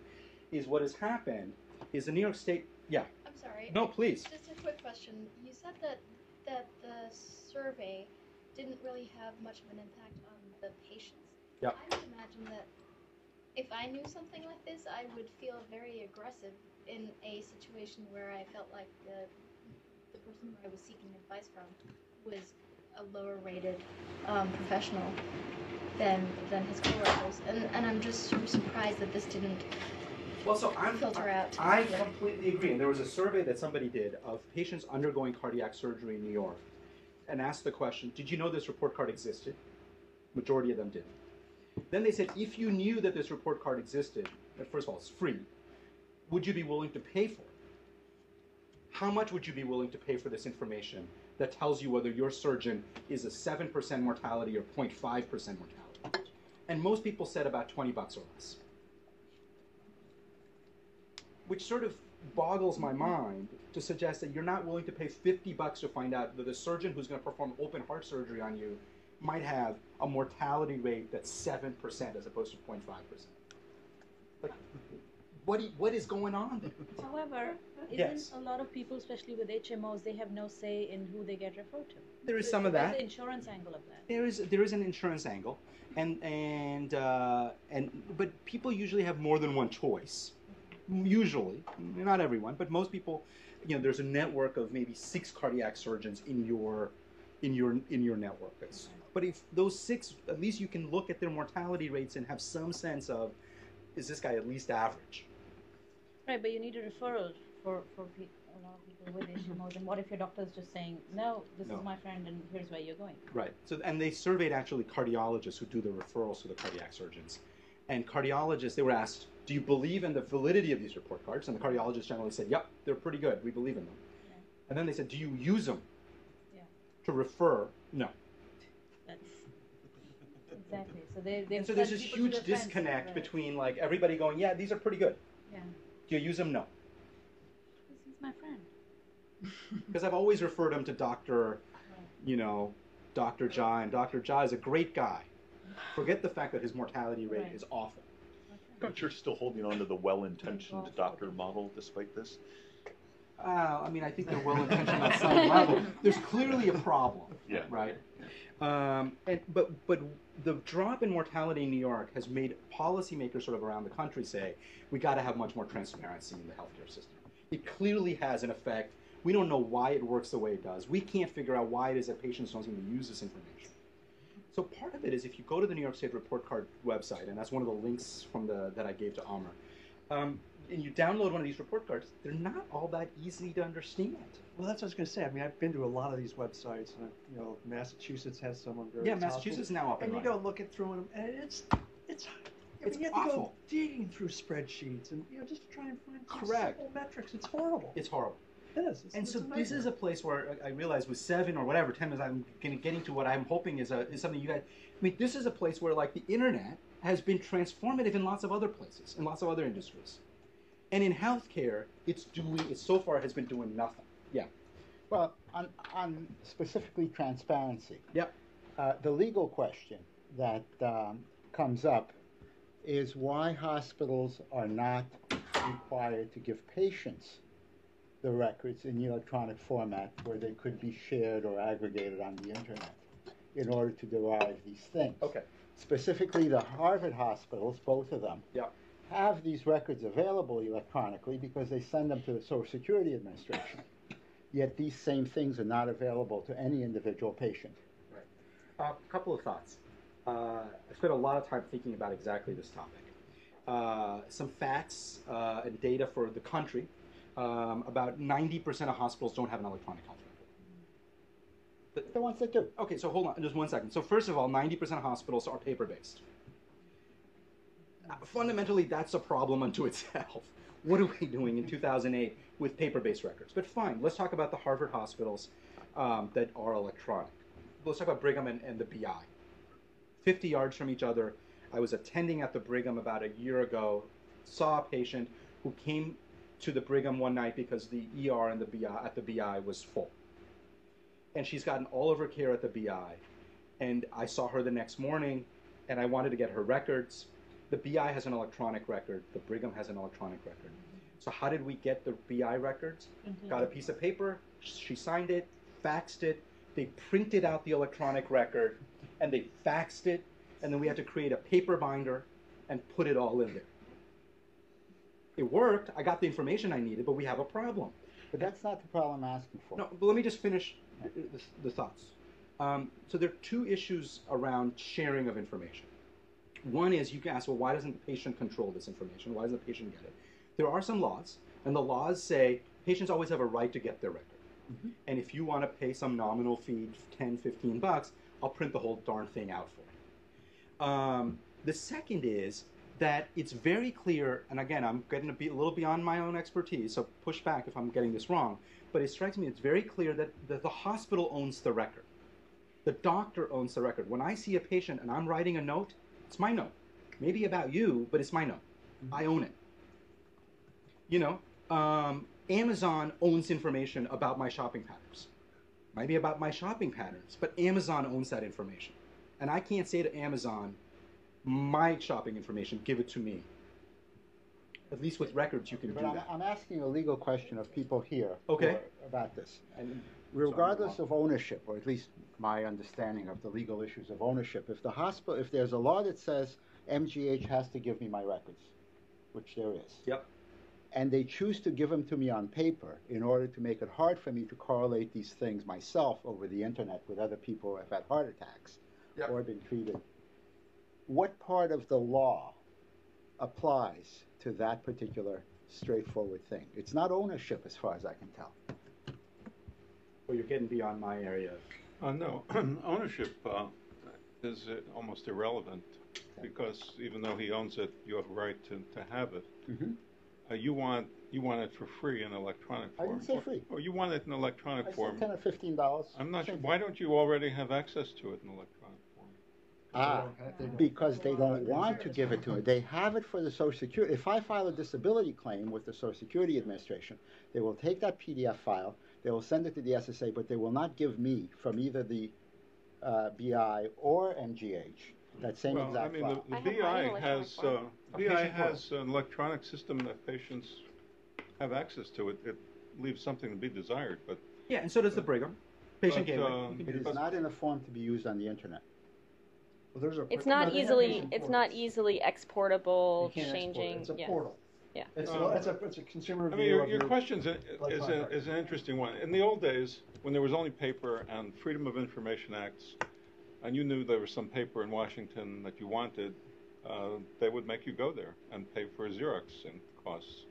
is what has happened is the New York State, yeah. I'm sorry. No, please. Just a quick question. You said that that the survey didn't really have much of an impact on the patients. Yeah. I would imagine that if I knew something like this, I would feel very aggressive in a situation where I felt like the person I was seeking advice from was a lower rated professional than his coworkers, and I'm just sort of surprised that this didn't filter out. I completely agree. And there was a survey that somebody did of patients undergoing cardiac surgery in New York, and asked the question, did you know this report card existed? Majority of them didn't. Then they said, if you knew that this report card existed, first of all, it's free, would you be willing to pay for it? How much would you be willing to pay for this information that tells you whether your surgeon is a 7% mortality or 0.5% mortality? And most people said about $20 or less, which sort of boggles my mind to suggest that you're not willing to pay $50 to find out that the surgeon who's going to perform open heart surgery on you might have a mortality rate that's 7% as opposed to 0.5%. Like, what is going on there? However, isn't a lot of people, especially with HMOs, they have no say in who they get referred to? There is some of that. There's an insurance angle of that. There is an insurance angle, but people usually have more than one choice. Usually, not everyone, but most people, you know, there's a network of maybe 6 cardiac surgeons in your network. But if those 6, at least you can look at their mortality rates and have some sense of, is this guy at least average? Right, but you need a referral for a lot of people with HMOs. And what if your doctor is just saying, no, this is my friend, and here's where you're going? Right. So, and they surveyed actually cardiologists who do the referrals to the cardiac surgeons, and cardiologists, they were asked, do you believe in the validity of these report cards? And the cardiologists generally said, yep, they're pretty good. We believe in them. Yeah. And then they said, do you use them to refer? No. Exactly. So so there's this huge disconnect between like everybody going, yeah, these are pretty good. Yeah. Do you use them? No. This is my friend. Because I've always referred him to Dr., you know, Dr. Jai, and Dr. Jai is a great guy. Forget the fact that his mortality rate is awful. But you're still holding on to the well-intentioned doctor model despite this? I mean, I think they're well-intentioned on some level. There's clearly a problem, right? But the drop in mortality in New York has made policymakers sort of around the country say, we got to have much more transparency in the healthcare system. It clearly has an effect. We don't know why it works the way it does. We can't figure out why it is that patients don't seem to use this information. So part of it is if you go to the New York State report card website, and that's one of the links from that I gave to Amr, and you download one of these report cards, they're not all that easy to understand. Well, that's what I was going to say. I mean, I've been to a lot of these websites, and you know, Massachusetts has some on very Massachusetts now up and running. You go look through them, and it's you have awful. To go digging through spreadsheets and you know just try and find simple metrics. It's horrible. It's horrible. And so this is a place where I realize with 7 or whatever, 10 minutes, I'm getting to what I'm hoping is something you guys, I mean, this is a place where like the internet has been transformative in lots of other places, in lots of other industries. And in healthcare, it so far has been doing nothing. Yeah. Well, on specifically transparency. Yep. The legal question that comes up is why hospitals are not required to give patients the records in the electronic format where they could be shared or aggregated on the internet in order to derive these things. Okay. Specifically, the Harvard hospitals, both of them, have these records available electronically because they send them to the Social Security Administration. Yet these same things are not available to any individual patient. Right. A couple of thoughts. I spent a lot of time thinking about exactly this topic. Some facts and data for the country. About 90% of hospitals don't have an electronic health record. The ones that do. Okay, so hold on, just one second. So first of all, 90% of hospitals are paper-based. Fundamentally, that's a problem unto itself. What are we doing in 2008 with paper-based records? But fine, let's talk about the Harvard hospitals that are electronic. Let's talk about Brigham and the BI. 50 yards from each other, I was attending at the Brigham about a year ago, saw a patient who came to the Brigham one night because the ER and the BI at the BI was full, and she's gotten all of her care at the BI. And I saw her the next morning, and I wanted to get her records. The BI has an electronic record. The Brigham has an electronic record. So how did we get the BI records? Got a piece of paper. She signed it, faxed it, they printed out the electronic record, and they faxed it, and then we had to create a paper binder and put it all in there. It worked, I got the information I needed, but we have a problem. But that's not the problem I'm asking for. No, but let me just finish the thoughts. So there are two issues around sharing of information. One is you can ask, well, why doesn't the patient control this information? Why doesn't the patient get it? There are some laws, and the laws say patients always have a right to get their record. Mm-hmm. And if you want to pay some nominal fee, 10, 15 bucks, I'll print the whole darn thing out for you. The second is that it's very clear, and again, I'm getting a little beyond my own expertise, so push back if I'm getting this wrong, but it strikes me it's very clear that the hospital owns the record. The doctor owns the record. When I see a patient and I'm writing a note, it's my note. Maybe about you, but it's my note. Mm-hmm. I own it. You know, Amazon owns information about my shopping patterns. Might be about my shopping patterns, but Amazon owns that information. And I can't say to Amazon, my shopping information, give it to me. At least with records, you can do that. I'm asking a legal question of people here about this. And regardless of ownership, or at least my understanding of the legal issues of ownership, if the hospital, if there's a law that says MGH has to give me my records, which there is, yep, and they choose to give them to me on paper in order to make it hard for me to correlate these things myself over the internet with other people who have had heart attacks or been treated, what part of the law applies to that particular straightforward thing? It's not ownership as far as I can tell. Well, you're getting beyond my area. No, ownership is almost irrelevant because even though he owns it, you have a right to have it. Mm-hmm. You want it for free in electronic form. I didn't say free. Or you want it in electronic form. I said $10 or $15. I'm not sure. Why don't you already have access to it in electronic form? Ah, because they don't want to give it to it. They have it for the Social Security. If I file a disability claim with the Social Security Administration, they will take that PDF file, they will send it to the SSA, but they will not give me from either the BI or MGH. That same exact file. The BI has an electronic system that patients have access to. It leaves something to be desired, but yeah, and so does the Brigham patient gateway. It is not in a form to be used on the internet. Well, there's a it's not easily exportable, changing. It's a portal. Yeah, it's a consumer. I mean, your question is an interesting one. In the old days, when there was only paper and Freedom of Information Acts, and you knew there was some paper in Washington that you wanted, they would make you go there and pay for Xerox and costs.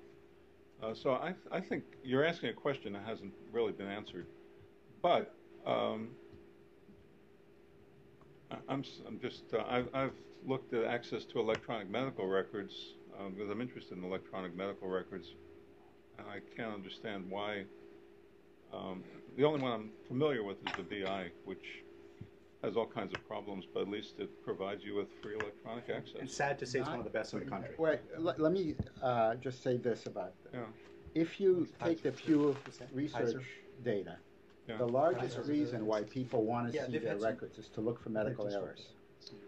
So I think you're asking a question that hasn't really been answered. But I've looked at access to electronic medical records because I'm interested in electronic medical records, and I can't understand why. The only one I'm familiar with is the BI, which has all kinds of problems, but at least it provides you with free electronic access. It's sad to say it's one of the best in the country. Wait, let me just say this about that. Yeah. If you take the Pew Research data, the largest reason why people want to see their records is to look for medical errors.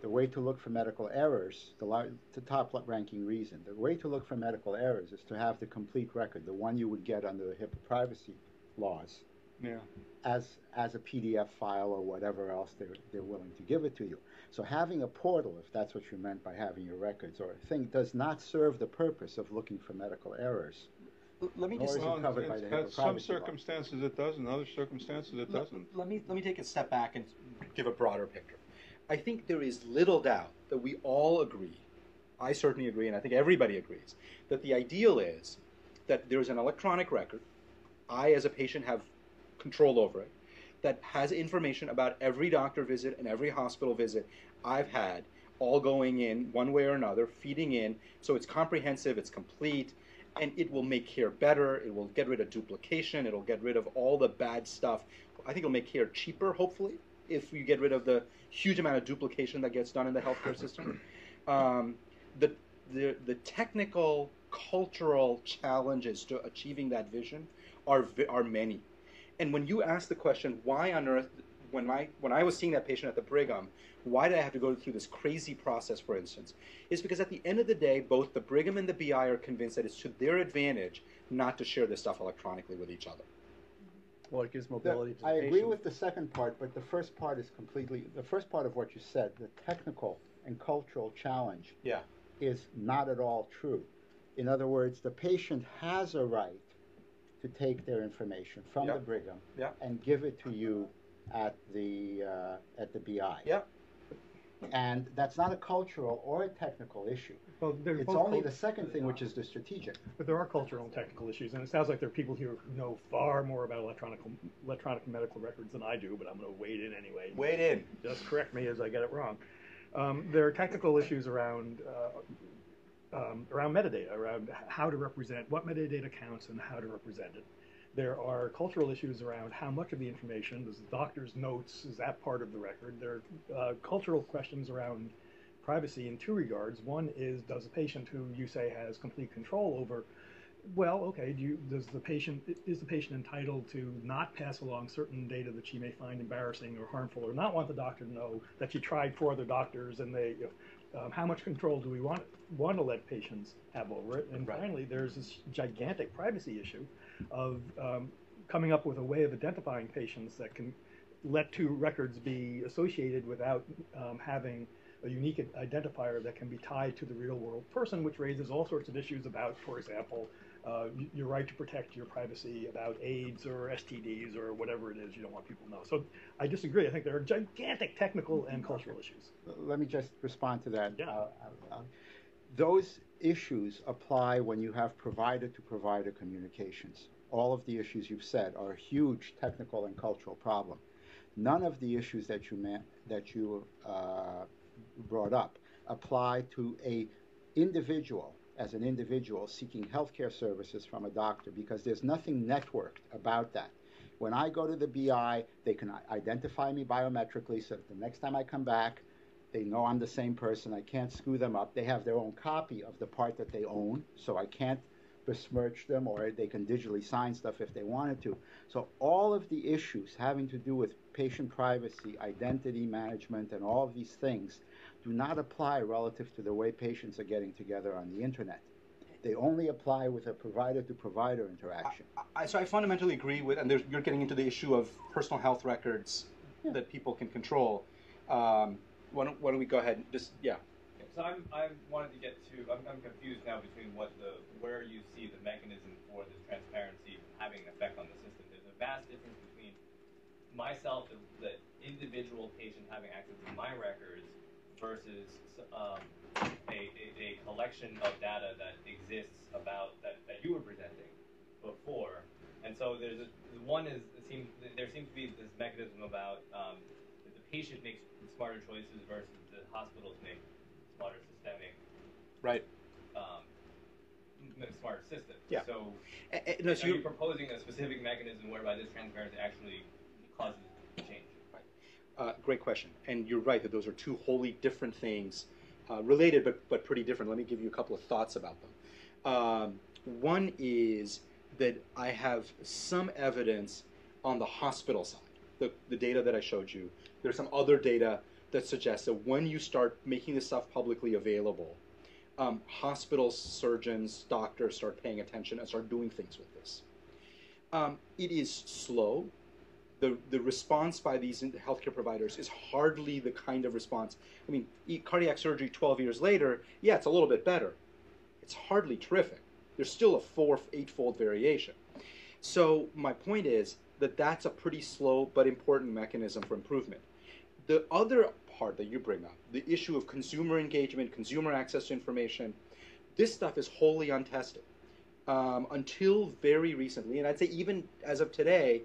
The way to look for medical errors, the top-ranking reason, the way to look for medical errors is to have the complete record, the one you would get under the HIPAA privacy laws. Yeah. As a PDF file or whatever else they're willing to give it to you. So having a portal, if that's what you meant by having your records or a thing, does not serve the purpose of looking for medical errors. Let me just in some circumstances it does, in other circumstances it doesn't. Let me take a step back and give a broader picture. I think there is little doubt that we all agree, I certainly agree, and I think everybody agrees, that the ideal is that there is an electronic record. I, as a patient, have control over it, that has information about every doctor visit and every hospital visit I've had, all going in one way or another, feeding in, so it's comprehensive, it's complete, and it will make care better, it will get rid of duplication, it'll get rid of all the bad stuff. I think it'll make care cheaper, hopefully, if you get rid of the huge amount of duplication that gets done in the healthcare system. The technical, cultural challenges to achieving that vision are many. And when you ask the question, why on earth, when I was seeing that patient at the Brigham, why did I have to go through this crazy process, for instance, is because at the end of the day, both the Brigham and the BI are convinced that it's to their advantage not to share this stuff electronically with each other. Well, it gives mobility to the patient. I agree with the second part, but the first part is completely, the first part of what you said, the technical and cultural challenge, is not at all true. In other words, the patient has a right to take their information from the Brigham and give it to you at the BI. And that's not a cultural or a technical issue. Well, it's only the second thing, which is the strategic. But there are cultural and technical issues, and it sounds like there are people here who know far more about electronic medical records than I do, but I'm going to wade in anyway. Wade in. Just correct me as I get it wrong. There are technical issues around around metadata, around how to represent, what metadata counts and how to represent it. There are cultural issues around how much of the information, does the doctor's notes, is that part of the record? There are cultural questions around privacy in two regards. One is, does the patient who you say has complete control over, well, okay, is the patient entitled to not pass along certain data that she may find embarrassing or harmful, or not want the doctor to know that she tried four other doctors and they, how much control do we want to let patients have over it? And finally, there's this gigantic privacy issue of coming up with a way of identifying patients that can let two records be associated without having a unique identifier that can be tied to the real world person, which raises all sorts of issues about, for example, your right to protect your privacy about AIDS or STDs or whatever it is you don't want people to know. So I disagree. I think there are gigantic technical and cultural issues. Let me just respond to that. Those issues apply when you have provider-to-provider communications. All of the issues you've said are a huge technical and cultural problem. None of the issues that you brought up apply to an individual seeking healthcare services from a doctor, because there's nothing networked about that. When I go to the BI, they can identify me biometrically so that the next time I come back, they know I'm the same person. I can't screw them up. They have their own copy of the part that they own, so I can't besmirch them, or they can digitally sign stuff if they wanted to. So all of the issues having to do with patient privacy, identity management, and all of these things do not apply relative to the way patients are getting together on the internet. They only apply with a provider-to-provider interaction. So I fundamentally agree with, and you're getting into the issue of personal health records that people can control. Why don't we go ahead and just, So I'm confused now between where you see the mechanism for this transparency having an effect on the system. There's a vast difference between myself, the individual patient having access to my records, versus a collection of data that exists about that you were presenting before. And so there's there seems to be this mechanism about that the patient makes smarter choices versus the hospitals make smarter systemic, smarter system. So, so you're proposing a specific mechanism whereby this transparency actually causes change. Great question, and you're right that those are two wholly different things, related but pretty different. Let me give you a couple of thoughts about them. One is that I have some evidence on the hospital side, the data that I showed you. There's some other data that suggests that when you start making this stuff publicly available, hospitals, surgeons, doctors start paying attention and start doing things with this. It is slow. The response by these healthcare providers is hardly the kind of response. I mean, cardiac surgery 12 years later, yeah, it's a little bit better. It's hardly terrific. There's still a 4-8-fold variation. So my point is that that's a pretty slow but important mechanism for improvement. The other part that you bring up, the issue of consumer engagement, consumer access to information, this stuff is wholly untested. Until very recently, and I'd say even as of today,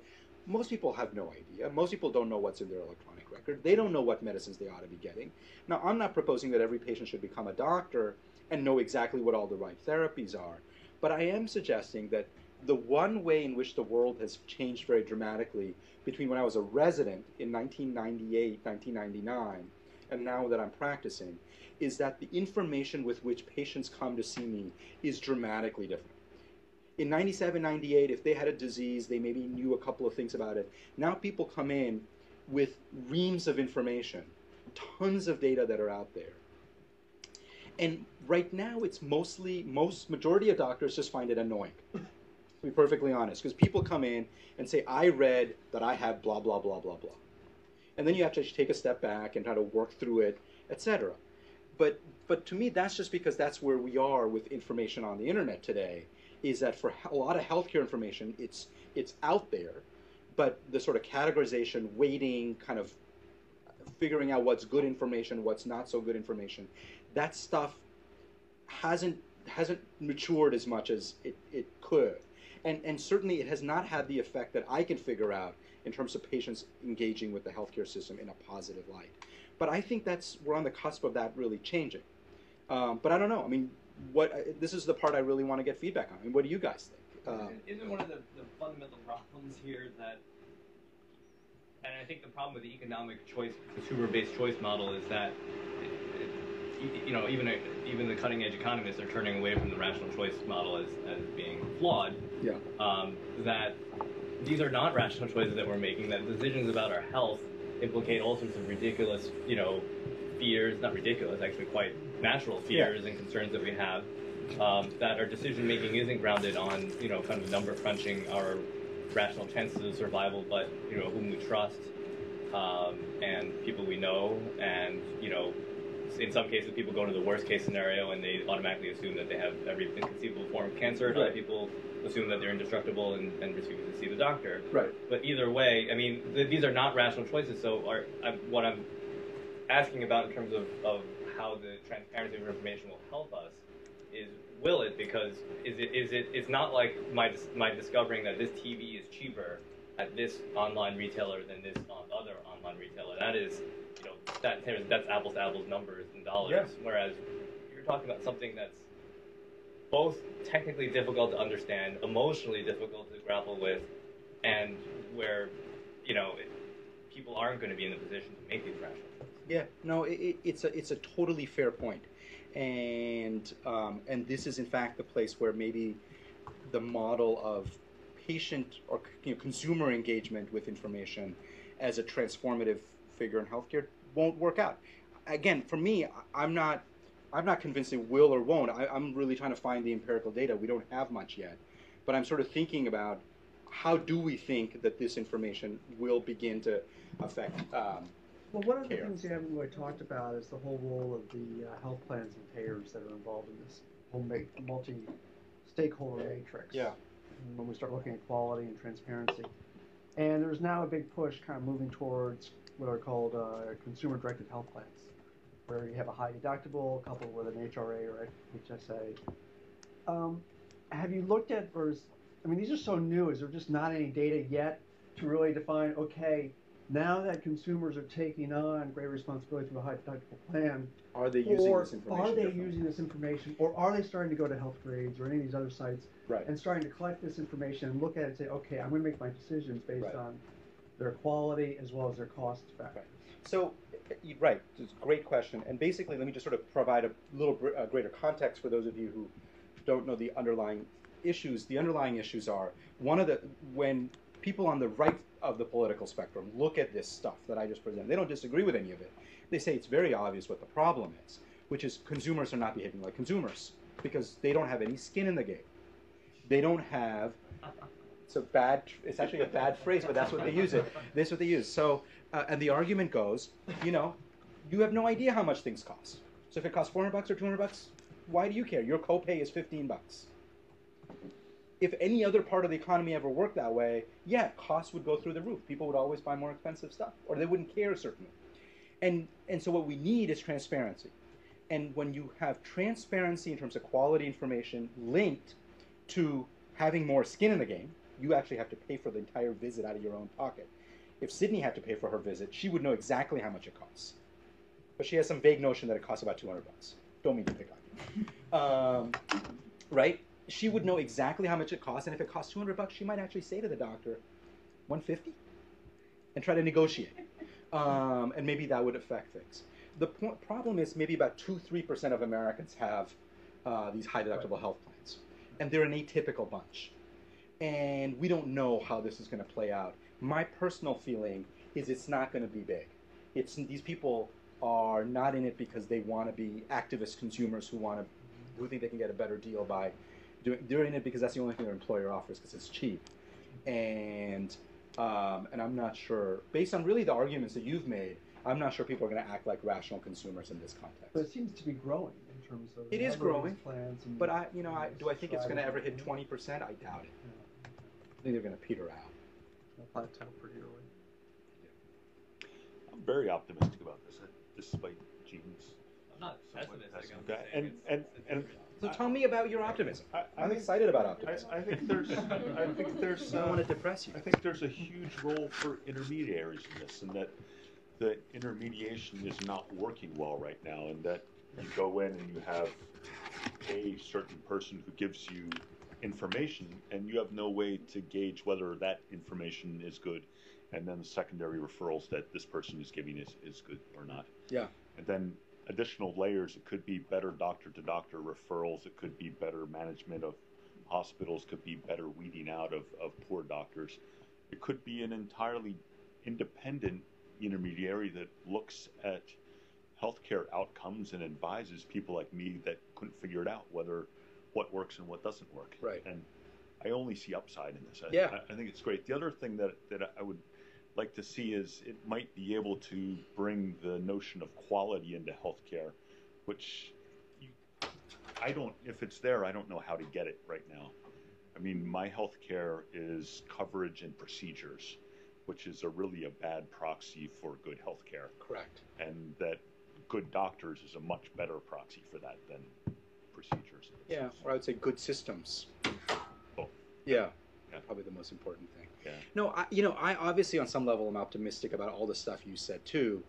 most people have no idea. Most people don't know what's in their electronic record. They don't know what medicines they ought to be getting. Now, I'm not proposing that every patient should become a doctor and know exactly what all the right therapies are, but I am suggesting that the one way in which the world has changed very dramatically between when I was a resident in 1998, 1999, and now that I'm practicing, is that the information with which patients come to see me is dramatically different. In 97, 98, if they had a disease, they maybe knew a couple of things about it. Now people come in with reams of information, tons of data that are out there. And right now, it's majority of doctors just find it annoying. to be perfectly honest, because people come in and say, I read that I have blah, blah, blah, blah, blah. And then you have to take a step back and try to work through it, etc. But to me, that's just because that's where we are with information on the internet today, is that for a lot of healthcare information, it's out there, but the sort of categorization, weighting, kind of figuring out what's good information, what's not so good information, that stuff hasn't matured as much as it could. And certainly it has not had the effect that I can figure out in terms of patients engaging with the healthcare system in a positive light. But I think we're on the cusp of that really changing. But I don't know. I mean, this is the part I really want to get feedback on. I mean, what do you guys think? Isn't one of the fundamental problems here that, and I think the problem with the economic choice, consumer-based choice model is that, you know, even the cutting-edge economists are turning away from the rational choice model as being flawed. Yeah. That these are not rational choices that we're making. That decisions about our health implicate all sorts of ridiculous, you know, fears—not ridiculous, actually, quite natural fears and concerns that we have. That our decision making isn't grounded on, you know, kind of number crunching our rational chances of survival, but you know, whom we trust and people we know, and you know. In some cases, people go to the worst-case scenario and they automatically assume that they have every conceivable form of cancer. Right. Other people assume that they're indestructible and refuse to see the doctor. Right. But either way, I mean, these are not rational choices. So what I'm asking about in terms of how the transparency of information will help us is, will it? Because it's not like my discovering that this TV is cheaper at this online retailer than this other online retailer. That is... You know, that's apples to apples numbers and dollars, whereas you're talking about something that's both technically difficult to understand, emotionally difficult to grapple with, and where, you know, people aren't going to be in the position to make these rational choices. Yeah, no, it's a totally fair point. And this is, in fact, the place where maybe the model of patient or consumer engagement with information as a transformative figure in healthcare won't work out. Again, for me, I'm not convinced it will or won't. I'm really trying to find the empirical data. We don't have much yet, but I'm sort of thinking about how do we think that this information will begin to affect well, one of the things you haven't really talked about is the whole role of the health plans and payers that are involved in this whole multi-stakeholder matrix. Yeah. When we start looking at quality and transparency. And there's now a big push kind of moving towards what are called consumer-directed health plans, where you have a high deductible coupled with an HRA or HSA. Have you looked at, I mean, these are so new, is there just not any data yet to really define, okay, now that consumers are taking on greater responsibility for a high deductible plan, are they using this information? Are they using this information, or are they starting to go to HealthGrades or any of these other sites and starting to collect this information and look at it and say, okay, I'm going to make my decisions based on their quality as well as their cost factor. Right. So, right, it's a great question. And basically, let me just sort of provide a little greater context for those of you who don't know the underlying issues. The underlying issues are, when people on the right of the political spectrum look at this stuff that I just presented, they don't disagree with any of it. They say it's very obvious what the problem is, which is consumers are not behaving like consumers because they don't have any skin in the game. They don't have... It's actually a bad phrase, but that's what they use it. That's what they use. So, and the argument goes, you know, you have no idea how much things cost. So if it costs $400 or $200, why do you care? Your copay is $15. If any other part of the economy ever worked that way, yeah, costs would go through the roof. People would always buy more expensive stuff, or they wouldn't care certainly. And so what we need is transparency. And when you have transparency in terms of quality information linked to having more skin in the game, you actually have to pay for the entire visit out of your own pocket. If Sydney had to pay for her visit, she would know exactly how much it costs. But she has some vague notion that it costs about $200. Don't mean to pick on you. Right? She would know exactly how much it costs, and if it costs $200, she might actually say to the doctor, $150? And try to negotiate. And maybe that would affect things. The problem is maybe about 2-3% of Americans have these high deductible health plans. And they're an atypical bunch. And we don't know how this is going to play out. My personal feeling is it's not going to be big. These people are not in it because they want to be activist consumers who think they can get a better deal by doing it because that's the only thing their employer offers because it's cheap. And I'm not sure, based on really the arguments that you've made, I'm not sure people are going to act like rational consumers in this context. But it seems to be growing in terms of it is growing. Plans and, but I, you know, do I think it's going to ever hit 20%? I doubt it. Yeah. I think they're going to peter out. They'll plateau pretty early. Yeah. I'm very optimistic about this, despite Gene's. I'm not pessimistic. I'm so tell me about your optimism. I'm excited about optimism. I think there's. I don't want to depress you. I think there's a huge role for intermediaries in this, and that the intermediation is not working well right now, and that you go in and you have a certain person who gives you information, and you have no way to gauge whether that information is good, and then the secondary referrals that this person is giving is good or not. Yeah. And then additional layers, it could be better doctor-to-doctor referrals, it could be better management of hospitals, could be better weeding out of poor doctors. It could be an entirely independent intermediary that looks at healthcare outcomes and advises people like me that couldn't figure it out whether what works and what doesn't work. Right. And I only see upside in this. I think it's great. The other thing that I would like to see is it might be able to bring the notion of quality into healthcare, which if it's there, I don't know how to get it right now. I mean, my healthcare is coverage and procedures, which is really a bad proxy for good healthcare. Correct. And that good doctors is a much better proxy for that than procedures. Yeah, or I would say good systems. Oh. Yeah. Yeah. Probably the most important thing. Yeah. No, I obviously on some level am optimistic about all the stuff you said too.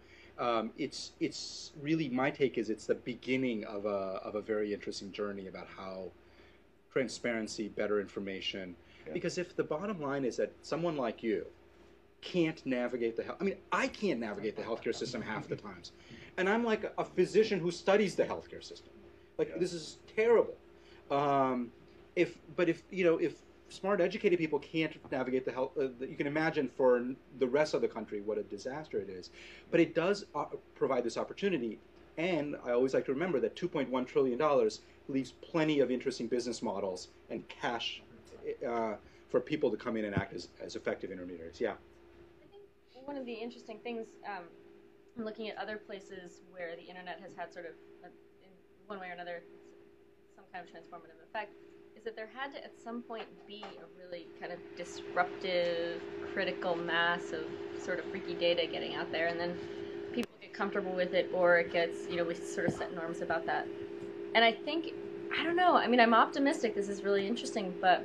It's really, my take is it's the beginning of a very interesting journey about how transparency, better information, because if the bottom line is that someone like you can't navigate the health, I mean, I can't navigate the healthcare system half the times, and I'm like a physician who studies the healthcare system. Like this is terrible. If smart, educated people can't navigate the health. You can imagine for the rest of the country what a disaster it is. But it does provide this opportunity, and I always like to remember that $2.1 trillion leaves plenty of interesting business models and cash for people to come in and act as effective intermediaries. Yeah. I think one of the interesting things, I'm looking at other places where the internet has had sort of, in one way or another, some kind of transformative effect, is that there had to at some point be a really kind of disruptive, critical mass of sort of freaky data getting out there, and then people get comfortable with it, or it gets, we sort of set norms about that. And I think, I don't know, I mean, I'm optimistic, this is really interesting, but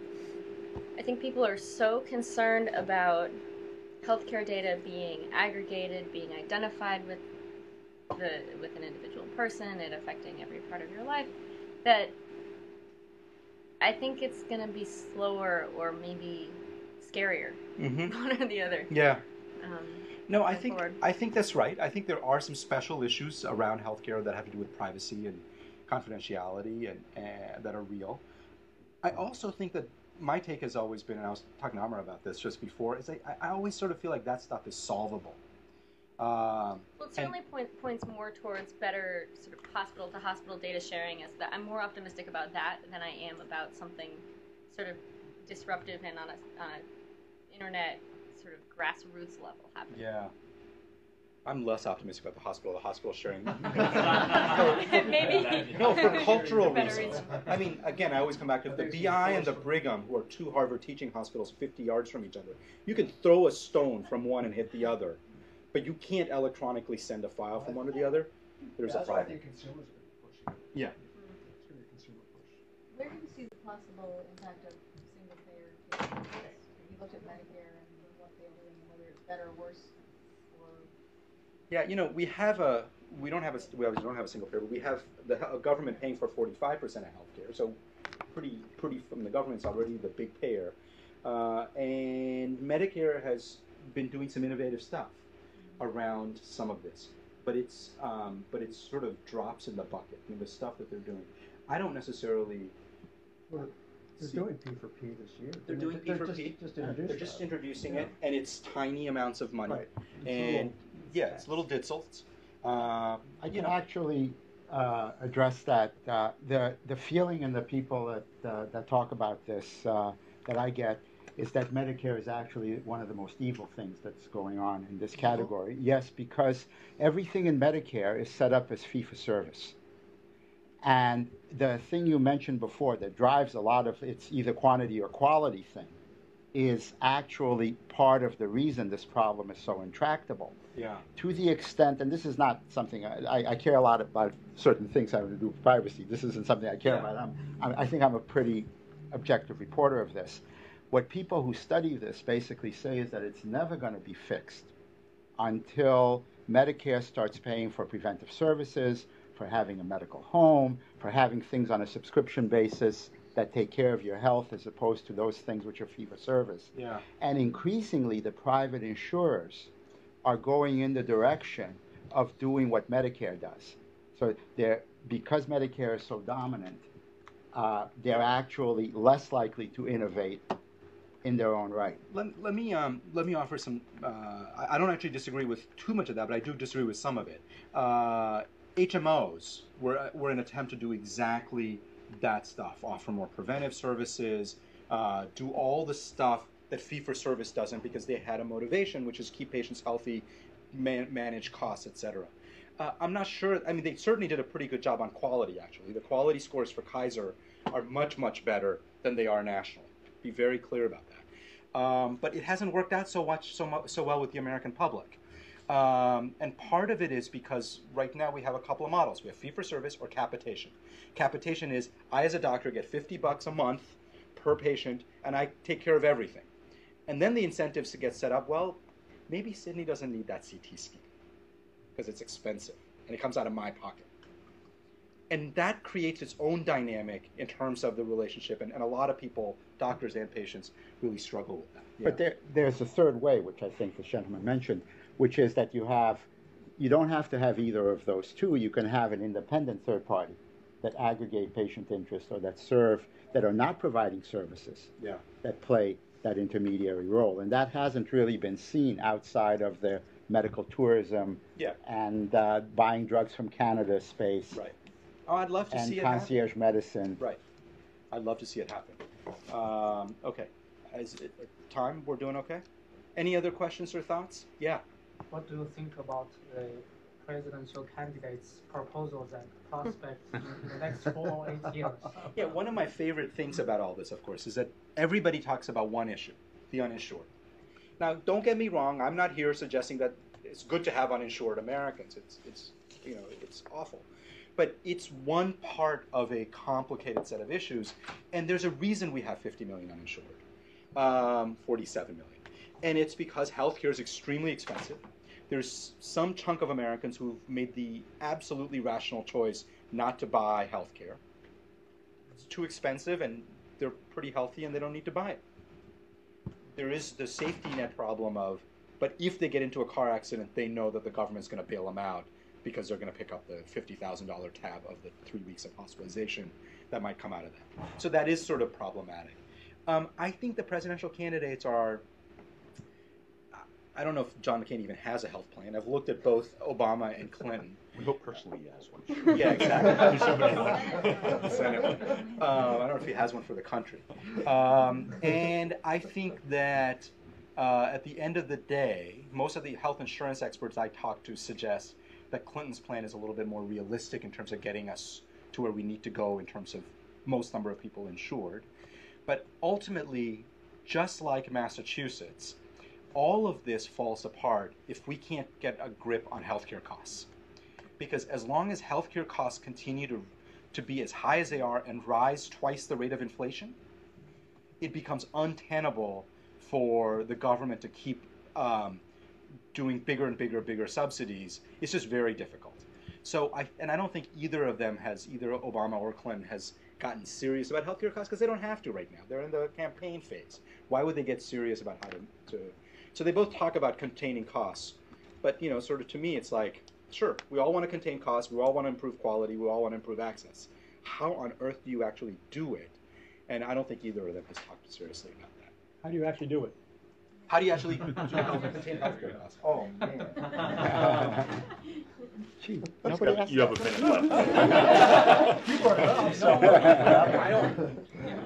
I think people are so concerned about healthcare data being aggregated, being identified with an individual person, it affecting every part of your life, that I think it's going to be slower or maybe scarier, one or the other. Yeah. I think that's right. I think there are some special issues around healthcare that have to do with privacy and confidentiality and that are real. I also think that my take has always been, and I was talking to Amar about this just before, is I always sort of feel like that stuff is solvable. Well, it certainly points more towards better sort of hospital-to-hospital data sharing. As that, I'm more optimistic about that than I am about something sort of disruptive and on an internet sort of grassroots level happening. Yeah, I'm less optimistic about the hospital-to-hospital sharing. Maybe no, for cultural reasons. I mean, again, I always come back to the BI and the Brigham, who are two Harvard teaching hospitals 50 yards from each other. You can throw a stone from one and hit the other. But you can't electronically send a file from one to the other. There's a problem. That's why I think consumers are going to push it. Yeah. It's going to be a consumer push. Where do you see the possible impact of single-payer patients? You looked at Medicare and what they were doing, whether it's better or worse. Or yeah, we obviously don't have a single payer, but we have the government paying for 45% of healthcare. So pretty from the government's already the big payer, and Medicare has been doing some innovative stuff around some of this, but it's sort of drops in the bucket. I mean, the stuff that they're doing, I don't necessarily. Well, they're doing P4P this year. They're doing P4P. They're just introducing it, and it's tiny amounts of money. Right. And it's little ditzels. Actually, address that. The feeling in the people that, that talk about this that I get is that Medicare is actually one of the most evil things that's going on in this category. Mm-hmm. Yes, because everything in Medicare is set up as fee-for-service. And the thing you mentioned before that drives a lot of its either quantity or quality thing is actually part of the reason this problem is so intractable. Yeah. To the extent, and this is not something, I care a lot about certain things having to do with privacy. This isn't something I care yeah. about. I think I'm a pretty objective reporter of this. What people who study this basically say is that it's never going to be fixed until Medicare starts paying for preventive services, for having a medical home, for having things on a subscription basis that take care of your health as opposed to those things which are fee-for-service. Yeah. And increasingly, the private insurers are going in the direction of doing what Medicare does. So they're, because Medicare is so dominant, they're actually less likely to innovate in their own right. Let me offer some, I don't actually disagree with too much of that, but I do disagree with some of it. HMOs were an attempt to do exactly that stuff, offer more preventive services, do all the stuff that fee-for-service doesn't, because they had a motivation, which is keep patients healthy, manage costs, etc. I'm not sure, I mean, they certainly did a pretty good job on quality, actually. The quality scores for Kaiser are much, much better than they are nationally. Be very clear about that. But it hasn't worked out so well with the American public. And part of it is because right now we have a couple of models. We have fee-for-service or capitation. Capitation is, I as a doctor get $50 a month per patient, and I take care of everything. And then the incentives to get set up, well, maybe Sydney doesn't need that CT scheme because it's expensive, and it comes out of my pocket. And that creates its own dynamic in terms of the relationship, and a lot of people, doctors and patients, really struggle with that. Yeah. But there's a third way, which I think the gentleman mentioned, which is that you don't have to have either of those two. You can have an independent third party that aggregate patient interest or that are not providing services yeah. that play that intermediary role. And that hasn't really been seen outside of the medical tourism yeah. and buying drugs from Canada space. Right. Oh, I'd love to see it happen. And concierge medicine. Right. I'd love to see it happen. Okay. Is it time? We're doing okay? Any other questions or thoughts? Yeah. What do you think about the presidential candidates' proposals and prospects in the next 4 or 8 years? Yeah, one of my favorite things about all this, of course, is that everybody talks about one issue, the uninsured. Now, don't get me wrong. I'm not here suggesting that it's good to have uninsured Americans. It's you know, it's awful. But it's one part of a complicated set of issues, and there's a reason we have 50 million uninsured, 47 million. And it's because healthcare is extremely expensive. There's some chunk of Americans who've made the absolutely rational choice not to buy healthcare. It's too expensive, and they're pretty healthy, and they don't need to buy it. There is the safety net problem of, but if they get into a car accident, they know that the government's going to bail them out because they're going to pick up the $50,000 tab of the 3 weeks of hospitalization that might come out of that. So that is sort of problematic. I think the presidential candidates are, I don't know if John McCain even has a health plan. I've looked at both Obama and Clinton. We hope personally he has one. Yeah, exactly. I don't know if he has one for the country. And I think that at the end of the day, most of the health insurance experts I talk to suggest that Clinton's plan is a little bit more realistic in terms of getting us to where we need to go in terms of most number of people insured. But ultimately, just like Massachusetts, all of this falls apart if we can't get a grip on healthcare costs. Because as long as healthcare costs continue to be as high as they are and rise twice the rate of inflation, it becomes untenable for the government to keep doing bigger and bigger subsidies. It's just very difficult. So, and I don't think either of them has, either Obama or Clinton has gotten serious about healthcare costs because they don't have to right now. They're in the campaign phase. Why would they get serious about how to So they both talk about containing costs, but you know, sort of to me, it's like, sure, we all want to contain costs, we all want to improve quality, we all want to improve access. How on earth do you actually do it? And I don't think either of them has talked seriously about that. How do you actually do it? How do you actually contain healthcare costs? Oh man. Gee, you have a minute left. You brought it up, so. I don't. Yeah.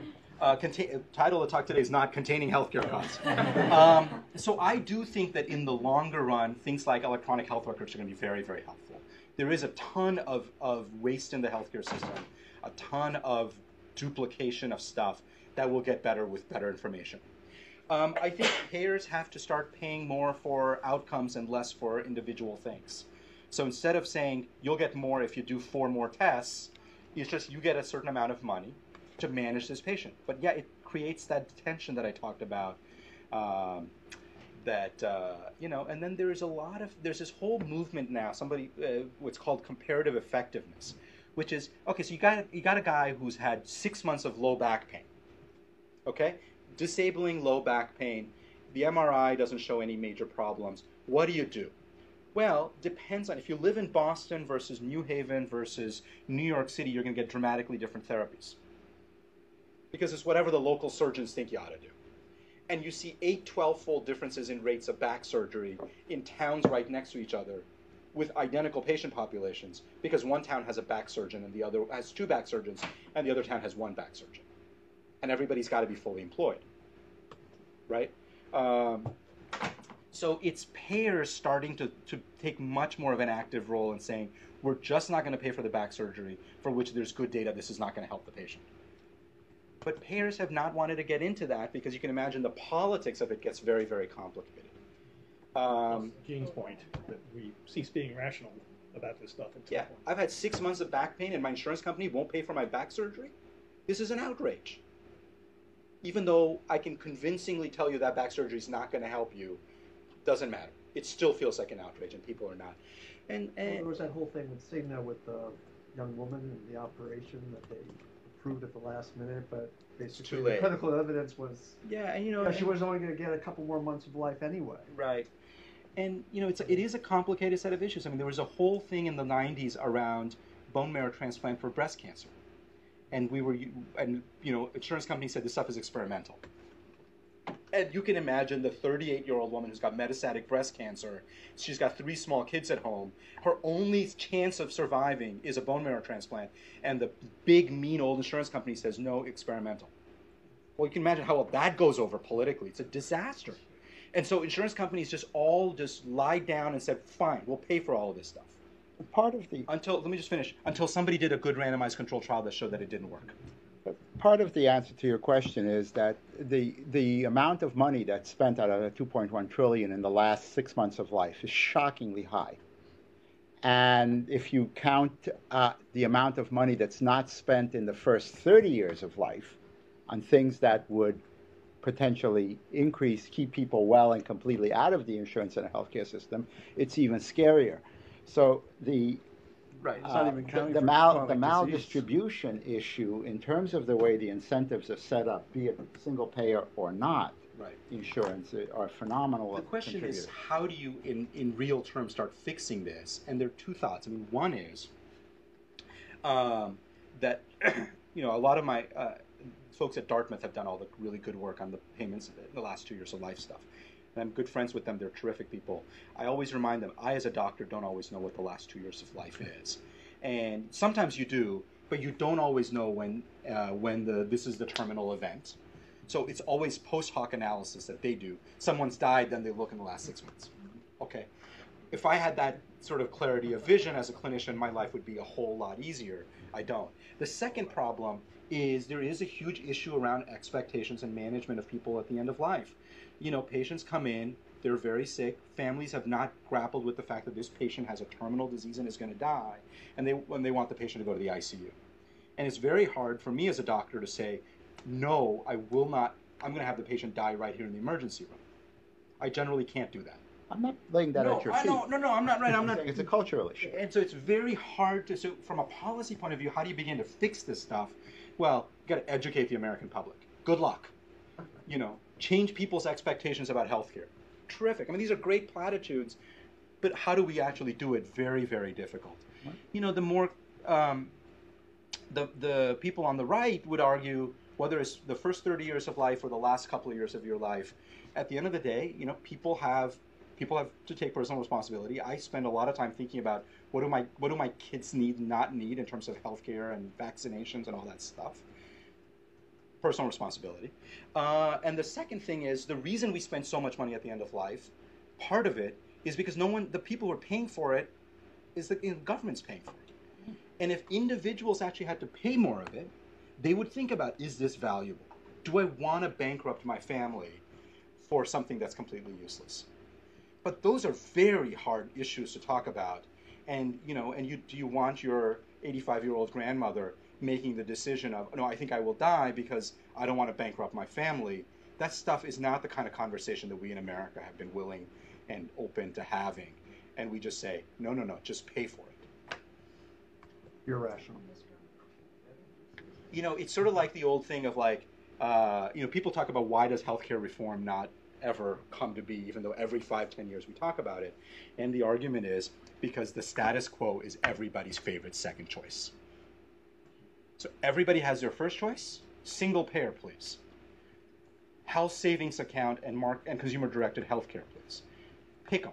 Title of the talk today is not containing healthcare costs. So I do think that in the longer run, things like electronic health records are going to be very, very helpful. There is a ton of waste in the healthcare system, a ton of duplication of stuff that will get better with better information. I think payers have to start paying more for outcomes and less for individual things. So instead of saying you'll get more if you do 4 more tests, it's just you get a certain amount of money to manage this patient. But yeah, it creates that tension that I talked about, you know, and then there's this whole movement now, what's called comparative effectiveness, which is, okay, so you got a guy who's had 6 months of low back pain, okay? Disabling low back pain, the MRI doesn't show any major problems. What do you do? Well, depends on if you live in Boston versus New Haven versus New York City, you're going to get dramatically different therapies, because it's whatever the local surgeons think you ought to do. And you see 8-12-fold differences in rates of back surgery in towns right next to each other with identical patient populations, because one town has a back surgeon and the other has 2 back surgeons and the other town has 1 back surgeon. And everybody's got to be fully employed, right? So it's payers starting to take much more of an active role in saying, we're just not going to pay for the back surgery for which there's good data, this is not going to help the patient. But payers have not wanted to get into that because you can imagine the politics of it gets very, very complicated. Gene's point that we cease being rational about this stuff. Yeah, I've had 6 months of back pain and my insurance company won't pay for my back surgery? This is an outrage. Even though I can convincingly tell you that back surgery is not going to help you, doesn't matter. It still feels like an outrage and people are not. And there was that whole thing with Cigna with the young woman and the operation that they approved at the last minute, but basically the clinical evidence was, yeah, and, you know, she was only going to get a couple more months of life anyway. Right. And you know, it is a complicated set of issues. I mean, there was a whole thing in the 90s around bone marrow transplant for breast cancer. And you know, insurance companies said this stuff is experimental. And you can imagine the 38-year-old woman who's got metastatic breast cancer, she's got 3 small kids at home, her only chance of surviving is a bone marrow transplant, and the big, mean old insurance company says, no, experimental. Well, you can imagine how that goes over politically. It's a disaster. And so insurance companies just lied down and said, fine, we'll pay for all of this stuff. Part of the let me just finish, until somebody did a good randomized control trial that showed that it didn't work. Part of the answer to your question is that the amount of money that's spent out of the $2.1 trillion in the last 6 months of life is shockingly high. And if you count the amount of money that's not spent in the first 30 years of life on things that would potentially keep people well and completely out of the insurance and healthcare system, it's even scarier. So the maldistribution issue in terms of the way the incentives are set up, be it single payer or not, right, insurance are phenomenal. The question is, how do you, in real terms, start fixing this? And there are 2 thoughts. I mean, one is that you know, a lot of my folks at Dartmouth have done all the really good work on the payments in the last 2 years of life stuff. And I'm good friends with them. They're terrific people. I always remind them, I as a doctor don't always know what the last 2 years of life is. And sometimes you do, but you don't always know when this is the terminal event. So it's always post hoc analysis that they do. Someone's died, then they look in the last 6 months. Okay. If I had that sort of clarity of vision as a clinician, my life would be a whole lot easier. I don't. The second problem is there is a huge issue around expectations and management of people at the end of life. You know, patients come in, they're very sick, families have not grappled with the fact that this patient has a terminal disease and is going to die, and when they want the patient to go to the ICU. And it's very hard for me as a doctor to say, no, I will not, I'm going to have the patient die right here in the emergency room. I generally can't do that. I'm not laying that at your feet. No, I'm not, right, I'm not. It's a cultural issue. And so it's very hard to, so from a policy point of view, how do you begin to fix this stuff? Well, you've got to educate the American public. Good luck, you know. Change people's expectations about healthcare. Terrific. I mean, these are great platitudes, but how do we actually do it? Very, very difficult. What? You know, the more the people on the right would argue, whether it's the first 30 years of life or the last couple of years of your life, at the end of the day, you know, people have people have to take personal responsibility. I spend a lot of time thinking about what do my kids need, not need, in terms of healthcare and vaccinations and all that stuff. Personal responsibility. And the second thing is, the reason we spend so much money at the end of life, part of it is because the people who are paying for it, is the government's paying for it. And if individuals actually had to pay more of it, they would think about, is this valuable? Do I want to bankrupt my family for something that's completely useless? But those are very hard issues to talk about. And do you want your 85-year-old grandmother making the decision of, no, I think I will die because I don't want to bankrupt my family? That stuff is not the kind of conversation that we in America have been willing and open to having. And we just say, no, no, no, just pay for it. Irrational. It's sort of like the old thing of people talk about, why does healthcare reform not ever come to be, even though every 5-10 years we talk about it? And the argument is because the status quo is everybody's favorite second choice. So everybody has their first choice, single payer, please. Health savings account and consumer-directed healthcare, please. Pick them.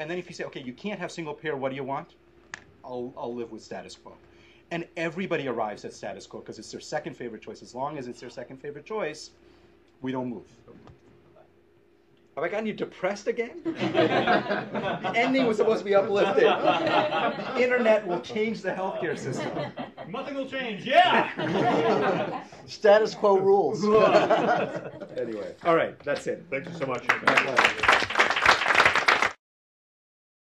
And then if you say, okay, you can't have single payer, what do you want? I'll live with status quo. And everybody arrives at status quo because it's their second favorite choice. As long as it's their second favorite choice, we don't move. Have I gotten you depressed again? The ending was supposed to be uplifting. The internet will change the healthcare system. Nothing will change, yeah! Status quo rules. Anyway, all right, that's it. Thank you so much.